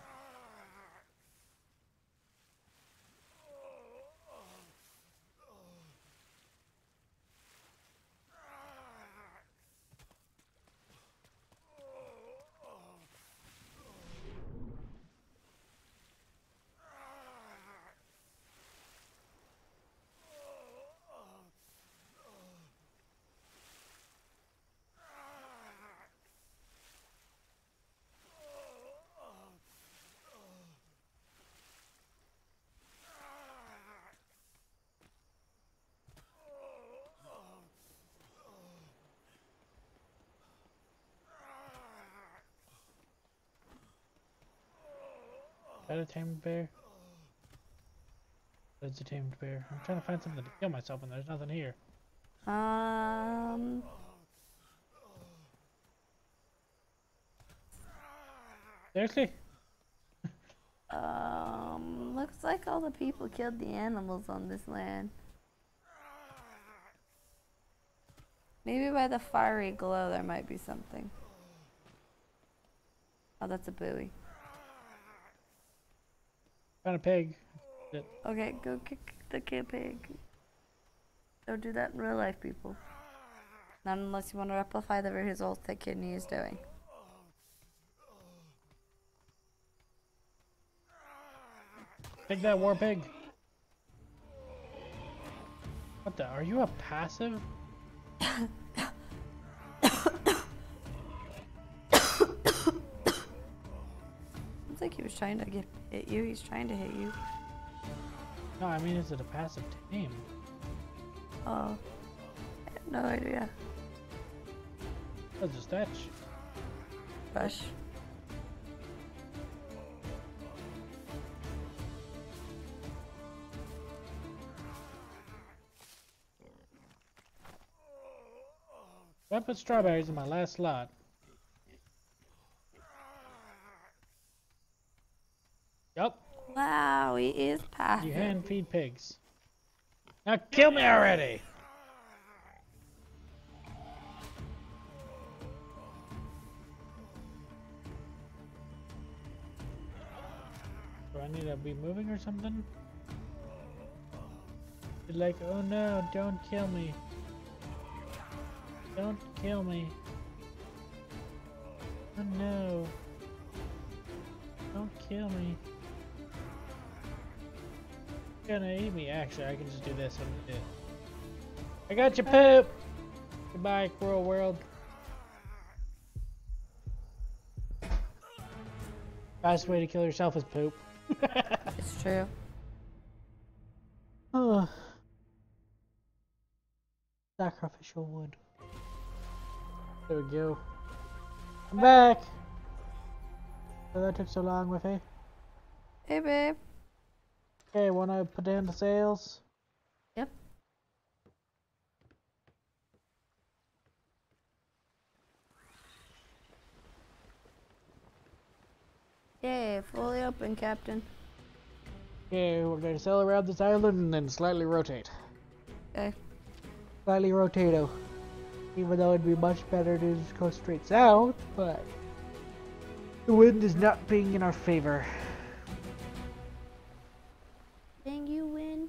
Is that a tamed bear? That's a tamed bear. I'm trying to find something to kill myself and there's nothing here. Seriously? Looks like all the people killed the animals on this land. Maybe by the fiery glow there might be something. Oh, that's a buoy. Found a pig. Okay, go kick the kid pig. Don't do that in real life, people. Not unless you want to replicate the results that Kidney is doing. Take that, war pig. What the? Are you a passive? It's like he was trying to hit you. He's trying to hit you. No, I mean, is it a passive team? Oh, I have no idea. That's a statue. Rush. I put strawberries in my last slot. Yup. Wow, he is passive. You hand feed pigs. Now kill me already! Do I need to be moving or something? You're like, oh no, don't kill me. Don't kill me. Oh no. Don't kill me. Gonna eat me. Actually, I can just do this. I got your poop. Goodbye, cruel world. Best way to kill yourself is poop. It's true. Oh. Sacrificial wood. There we go. I'm back. Oh, that took so long, Wiffy. Hey, babe. Okay, wanna put down the sails? Yep. Yay, fully open, Captain. Okay, we're gonna sail around this island and then slightly rotate. Okay. Slightly rotato. Even though it'd be much better to just go straight south, but the wind is not being in our favor. Dang you, win.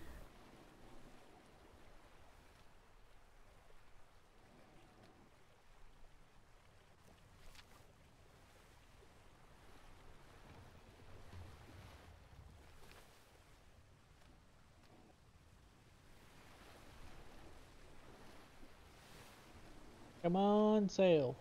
Come on, sail.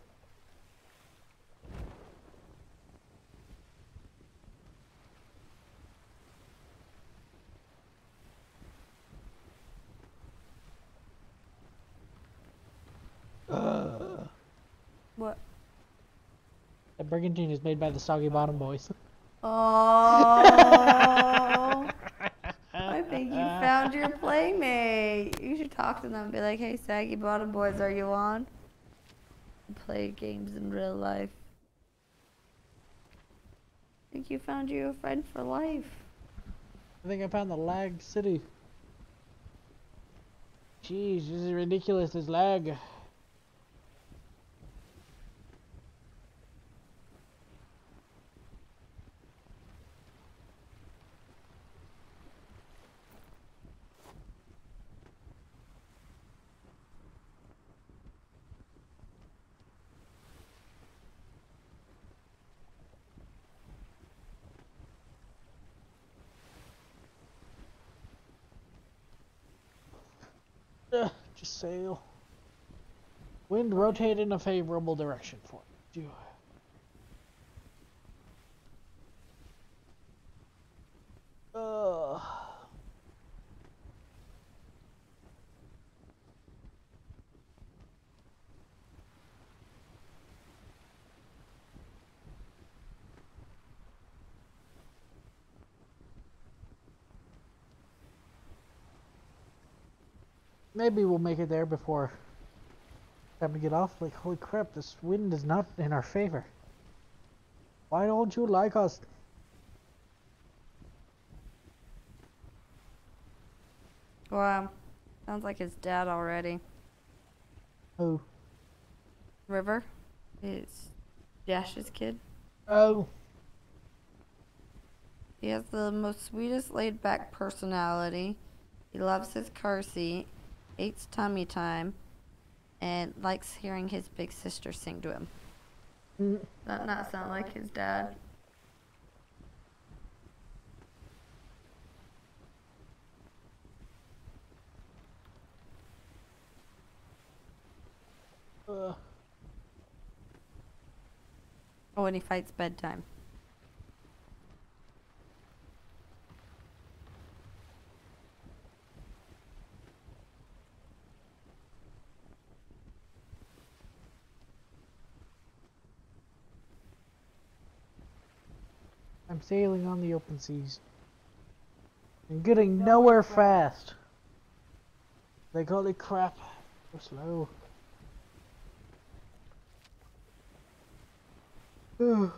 What? That brigantine is made by the Soggy Bottom Boys. Oh. playmate. You should talk to them. Be like, hey, Soggy Bottom Boys, are you on? Play games in real life. I think you found you a friend for life. I think I found the lag city. Jeez, this is ridiculous, this lag. Just sail. Wind rotate in a favorable direction for you. Maybe we'll make it there before time to get off. Like, holy crap, this wind is not in our favor. Why don't you like us? Wow. Sounds like his dad already. Who? River? It's Dash's kid. Oh. He has the most sweetest laid-back personality. He loves his car seat. Hates tummy time, and likes hearing his big sister sing to him. Does that not sound like his dad? Oh, and he fights bedtime. I'm sailing on the open seas and getting nowhere fast. Like, holy crap, we're slow. Ooh.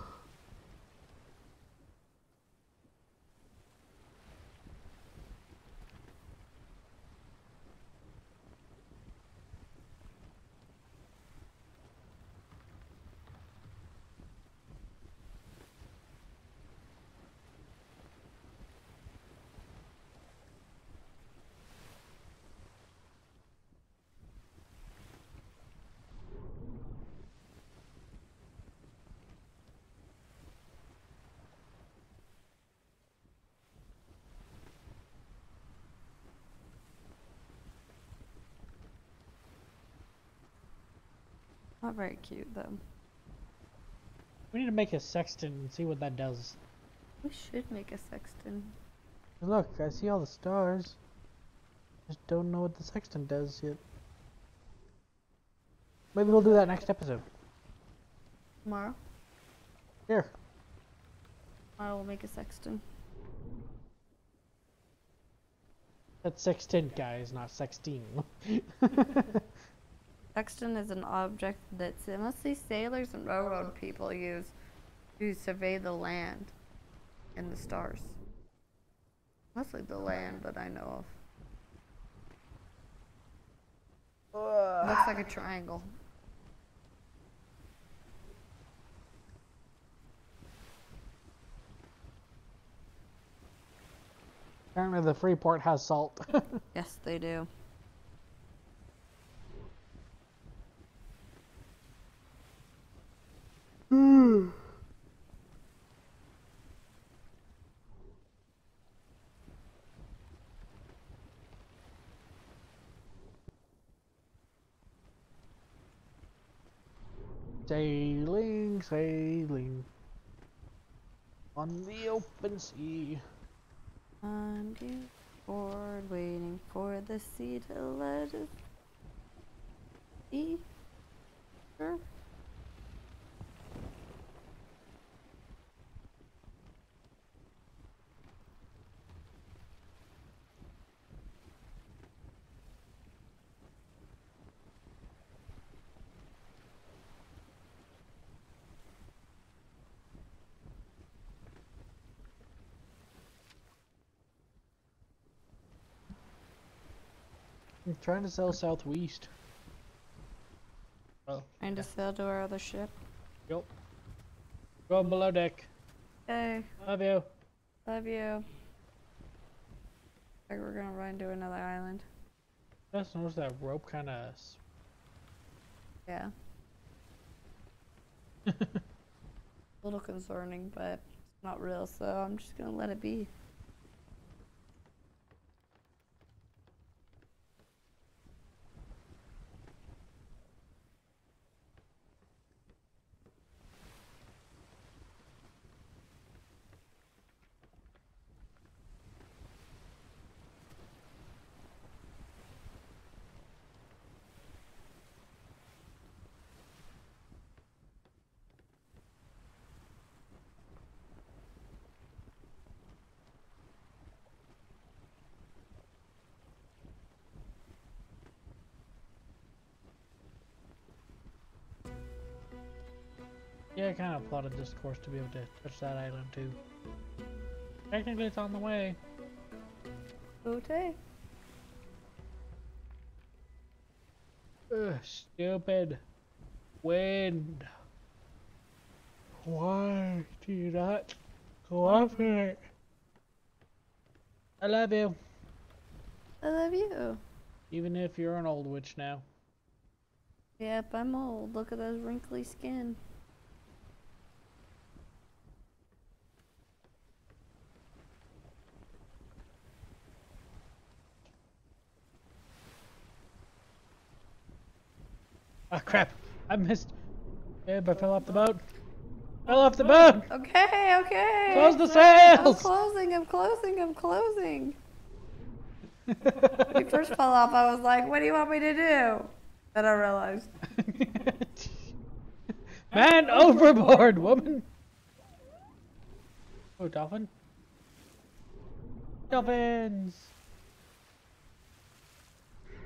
Not very cute, though. We need to make a sexton and see what that does. We should make a sexton. Look, I see all the stars. Just don't know what the sexton does yet. Maybe we'll do that next episode. Tomorrow? Here. I will make a sexton. That sextant guy is not sexting. Sexton is an object that mostly sailors and railroad people use to survey the land and the stars. Mostly the land that I know of. Looks like a triangle. Apparently the Freeport has salt. Yes, they do. Hmm. Sailing, sailing on the open sea. I'm bored, waiting for the sea to let us see. Sure. You're trying to sail southwest. Oh. Trying to sail to our other ship. Yep. Go below deck. Hey. Love you. Love you. I think we're gonna run to another island. That's almost that rope kind of. Yeah. A little concerning, but it's not real, so I'm just gonna let it be. Yeah, I kind of plotted this course to be able to touch that island too. Technically, it's on the way. Okay. Ugh, stupid wind. Why do you not cooperate? I love you. I love you. Even if you're an old witch now. Yep, I'm old. Look at those wrinkly skin. Oh crap, I missed. Babe, I fell off the boat. Fell off the boat! Okay, okay! Close the sails! I'm closing, I'm closing, I'm closing! When you first fell off, I was like, what do you want me to do? Then I realized. Man overboard, woman! Oh, dolphin? Dolphins!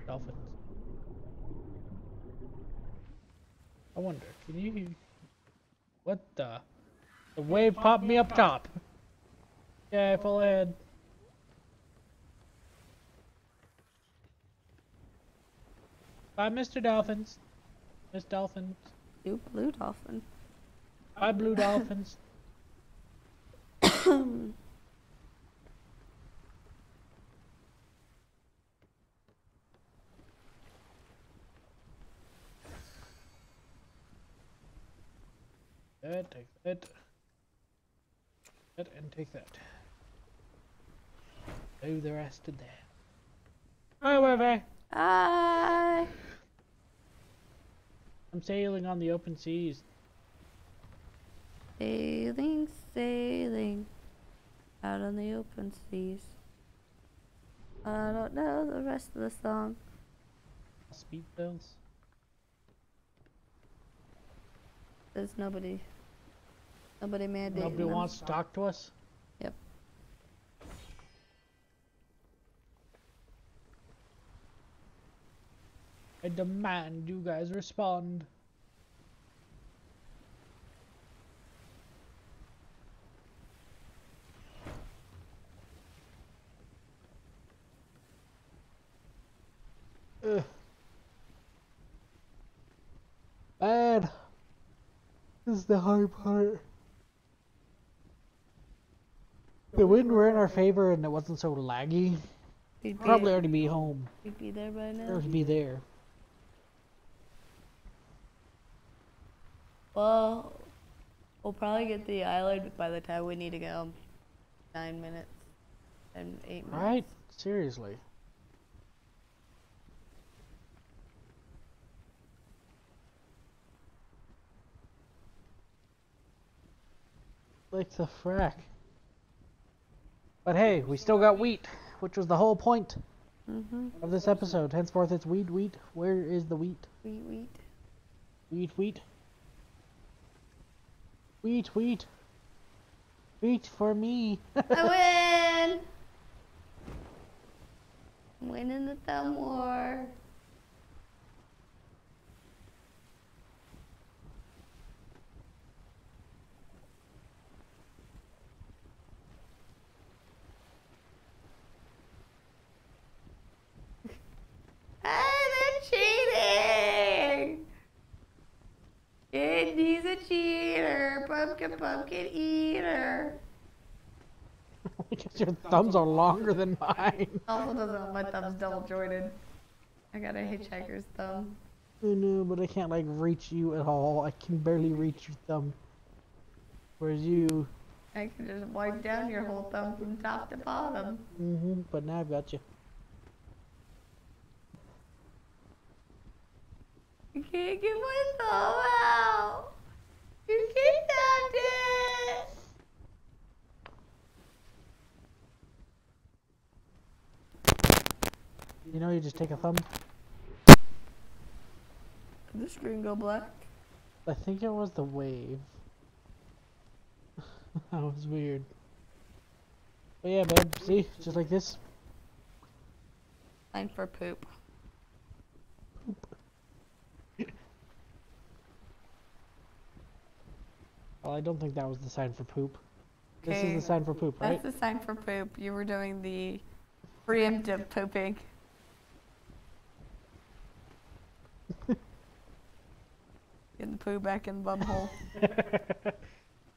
Dolphins. I wonder, can you... What the... The wave popped me up top! Yeah, full head. Bye, Mr. Dolphins. Miss Dolphins. You blue dolphin. Bye, blue dolphins. That, take that. That and take that. Move the rest of that. Hi, Wiffy. Hi. I'm sailing on the open seas. Sailing, sailing, out on the open seas. I don't know the rest of the song. Speed bells. There's nobody. Nobody mandating them. Nobody wants to talk to us? Yep. I demand you guys respond. Ugh. Bad. This is the hard part. The wind were in our favor and it wasn't so laggy. We'd probably already be home. We'd be there by now. We'd be there. Well, we'll probably get the island by the time we need to go. 9 minutes and 8 minutes. Right? Seriously. Like the frack. But hey, we still got wheat, which was the whole point of this episode. Henceforth, it's weed, wheat. Where is the wheat? Wheat, wheat. Wheat, wheat. Wheat, wheat. Wheat for me. I win! I'm winning the thumb war. eater, pumpkin eater. Because your thumbs are longer than mine. Also doesn't want my thumb's double jointed. I got a hitchhiker's thumb. I know, but I can't like reach you at all. I can barely reach your thumb. Whereas you... I can just wipe down your whole thumb from top to bottom. Mm-hmm, but now I've got you. You can't get my thumb out! You kidnapped it! You know, you just take a thumb. Did the screen go black? I think it was the wave. That was weird. But yeah, babe, see? Just like this. Time for poop. Well, I don't think that was the sign for poop. Okay. This is the sign for poop, right? That's the sign for poop. You were doing the preemptive pooping. Getting the poo back in the bumhole.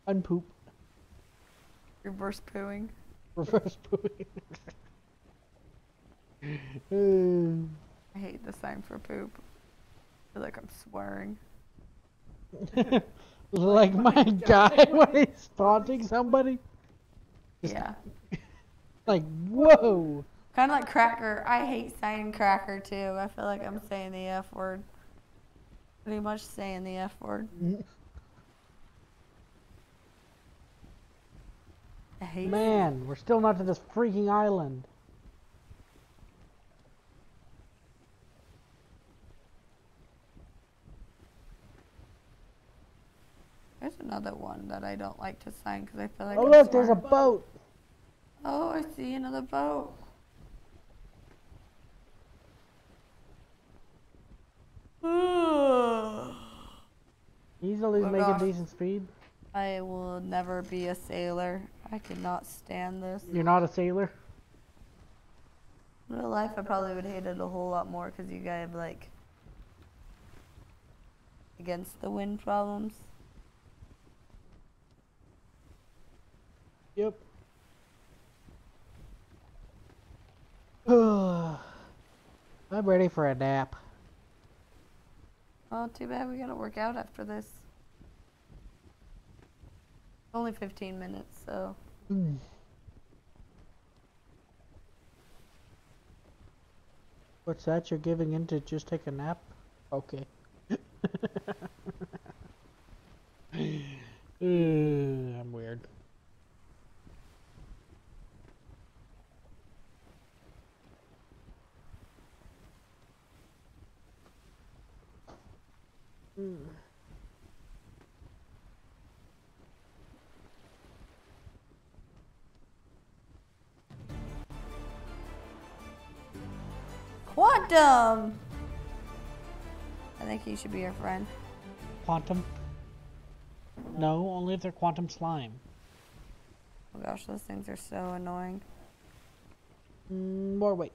Unpoop. Reverse pooing. Reverse pooing. I hate the sign for poop. I feel like I'm swearing. Like my guy when he's taunting somebody? Yeah. Like, whoa! Kind of like cracker. I hate saying cracker too. I feel like I'm saying the F word. Pretty much saying the F word. I hate Man, it. We're still not to this freaking island. There's another one that I don't like to sign because I feel like. Oh, I'm look, smart. There's a boat! Oh, I see another boat. Easily make a decent speed. I will never be a sailor. I cannot stand this. You're not a sailor? In real life, I probably would hate it a whole lot more because you guys have, like, against the wind problems. Yep. I'm ready for a nap. Oh, too bad we gotta work out after this. Only 15 minutes, so. What's that? You're giving in to just take a nap? Okay. I'm weird. Quantum! I think he should be your friend. Quantum? No, only if they're quantum slime. Oh gosh, those things are so annoying. More weight.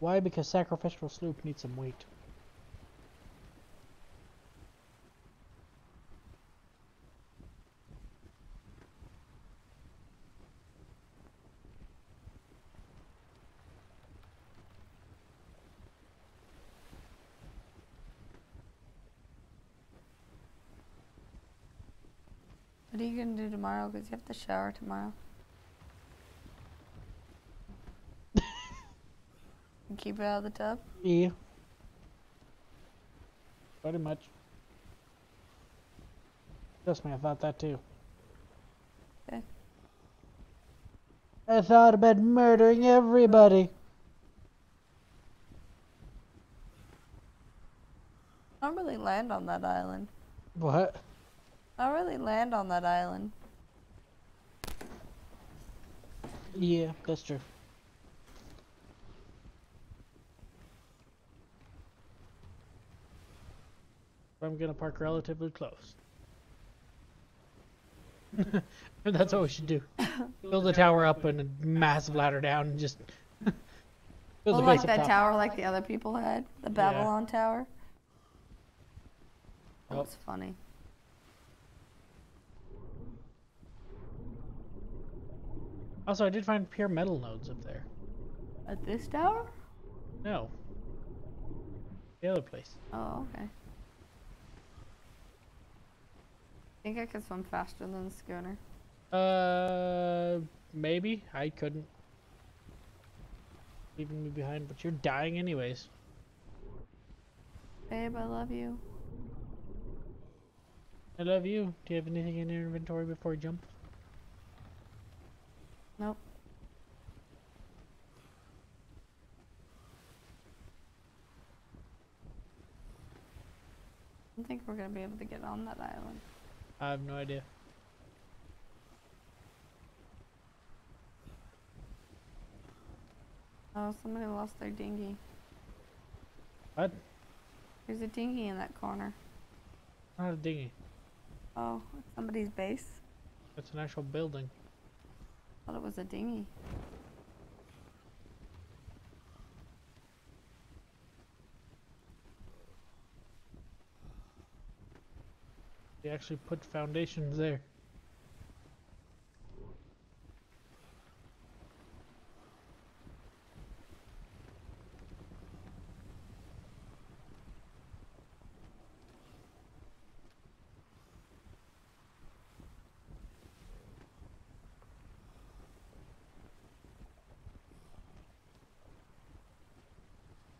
Why? Because sacrificial sloop needs some weight. What are you gonna do tomorrow? Because you have to shower tomorrow. Keep it out of the tub? Yeah. Pretty much. Trust me, I thought that too. Okay. I thought about murdering everybody. I don't really land on that island. What? I don't really land on that island. Yeah, that's true. I'm gonna park relatively close. That's what we should do. Build the tower up and a massive ladder down and just Well, like that tower like the other people had. The Babylon Tower. That was funny. Also, I did find pure metal nodes up there. At this tower? No. The other place. Oh, okay. I think I could swim faster than the schooner. Maybe. I couldn't. Leaving me behind, but you're dying anyways. Babe, I love you. I love you. Do you have anything in your inventory before you jump? Nope. I don't think we're gonna be able to get on that island. I have no idea. Oh, somebody lost their dinghy. What? There's a dinghy in that corner. Not a dinghy. Oh, it's somebody's base. It's an actual building. I thought it was a dinghy. They actually put foundations there.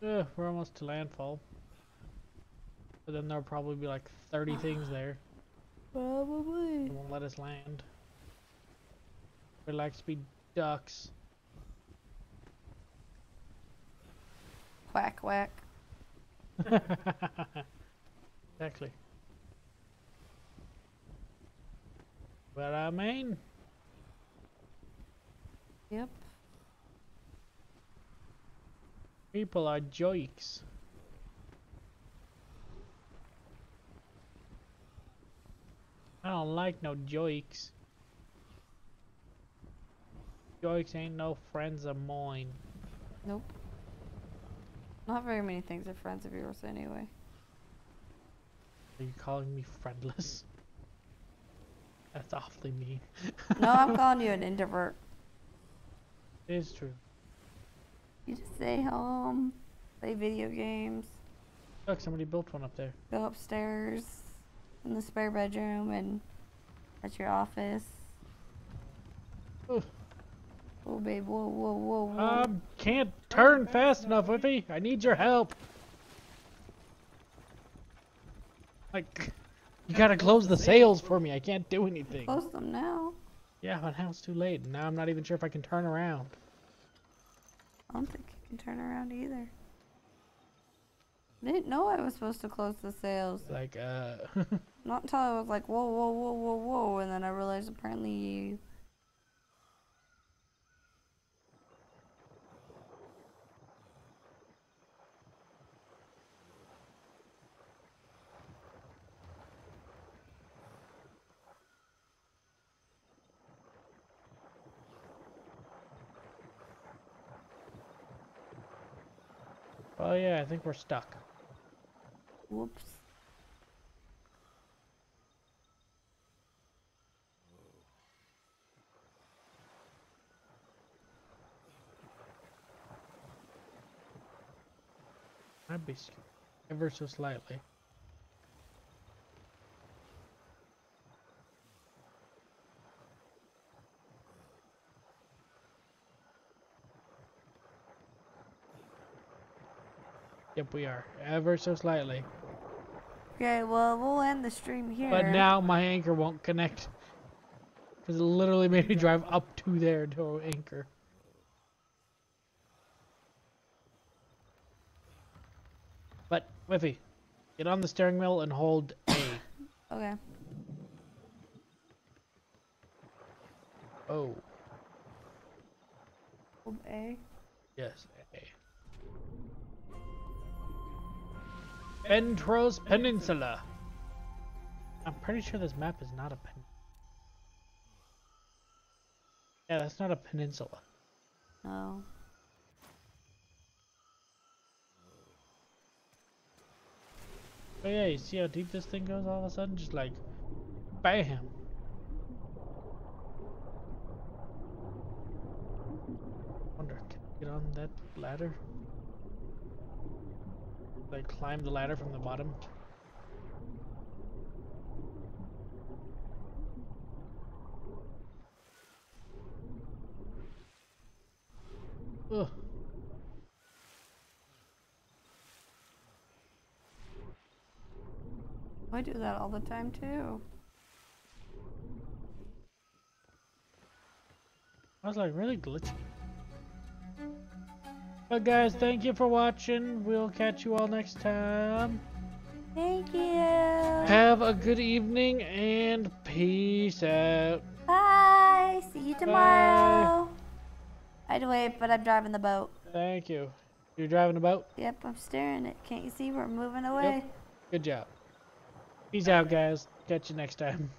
Ugh, we're almost to landfall. But then there'll probably be like 30 things there. Probably. It won't let us land. We're like to be ducks. Quack, quack. Exactly. Well, I mean. Yep. People are jokes. I don't like no jokes. Jokes ain't no friends of mine. Nope. Not very many things are friends of yours anyway. Are you calling me friendless? That's awfully mean. No, I'm calling you an introvert. It is true. You just stay home, play video games. Look, somebody built one up there. Go upstairs in the spare bedroom and at your office. Ooh. Oh, babe, whoa, whoa, whoa, whoa. Can't turn fast enough, Wiffy. I need your help. Like, you gotta close the sails for me. I can't do anything. Close them now. Yeah, but now it's too late. Now I'm not even sure if I can turn around. I don't think you can turn around either. I didn't know I was supposed to close the sails. Like, Not until I was like, whoa, whoa, whoa, whoa, whoa, and then I realized apparently you... Oh yeah, I think we're stuck. Whoops. I'd be scared ever so slightly. Yep, we are. Ever so slightly. Okay, well, we'll end the stream here. But now my anchor won't connect. Because it literally made me drive up to there to anchor. But, Wiffy, get on the steering wheel and hold A. Okay. Oh. Hold A? Yes, A. Ventros Peninsula. I'm pretty sure this map is not a peninsula. Yeah, that's not a peninsula. No. But yeah, you see how deep this thing goes all of a sudden? Just like, bam! Wonder, can I get on that ladder? Like, climb the ladder from the bottom? Ugh. I do that all the time too. I was like really glitchy. But guys, thank you for watching. We'll catch you all next time. Thank you. Have a good evening and peace out. Bye. See you tomorrow. Bye. I'd wait, but I'm driving the boat. Thank you. You're driving the boat? Yep, I'm steering it. Can't you see we're moving away? Yep. Good job. Peace out, guys. Catch you next time.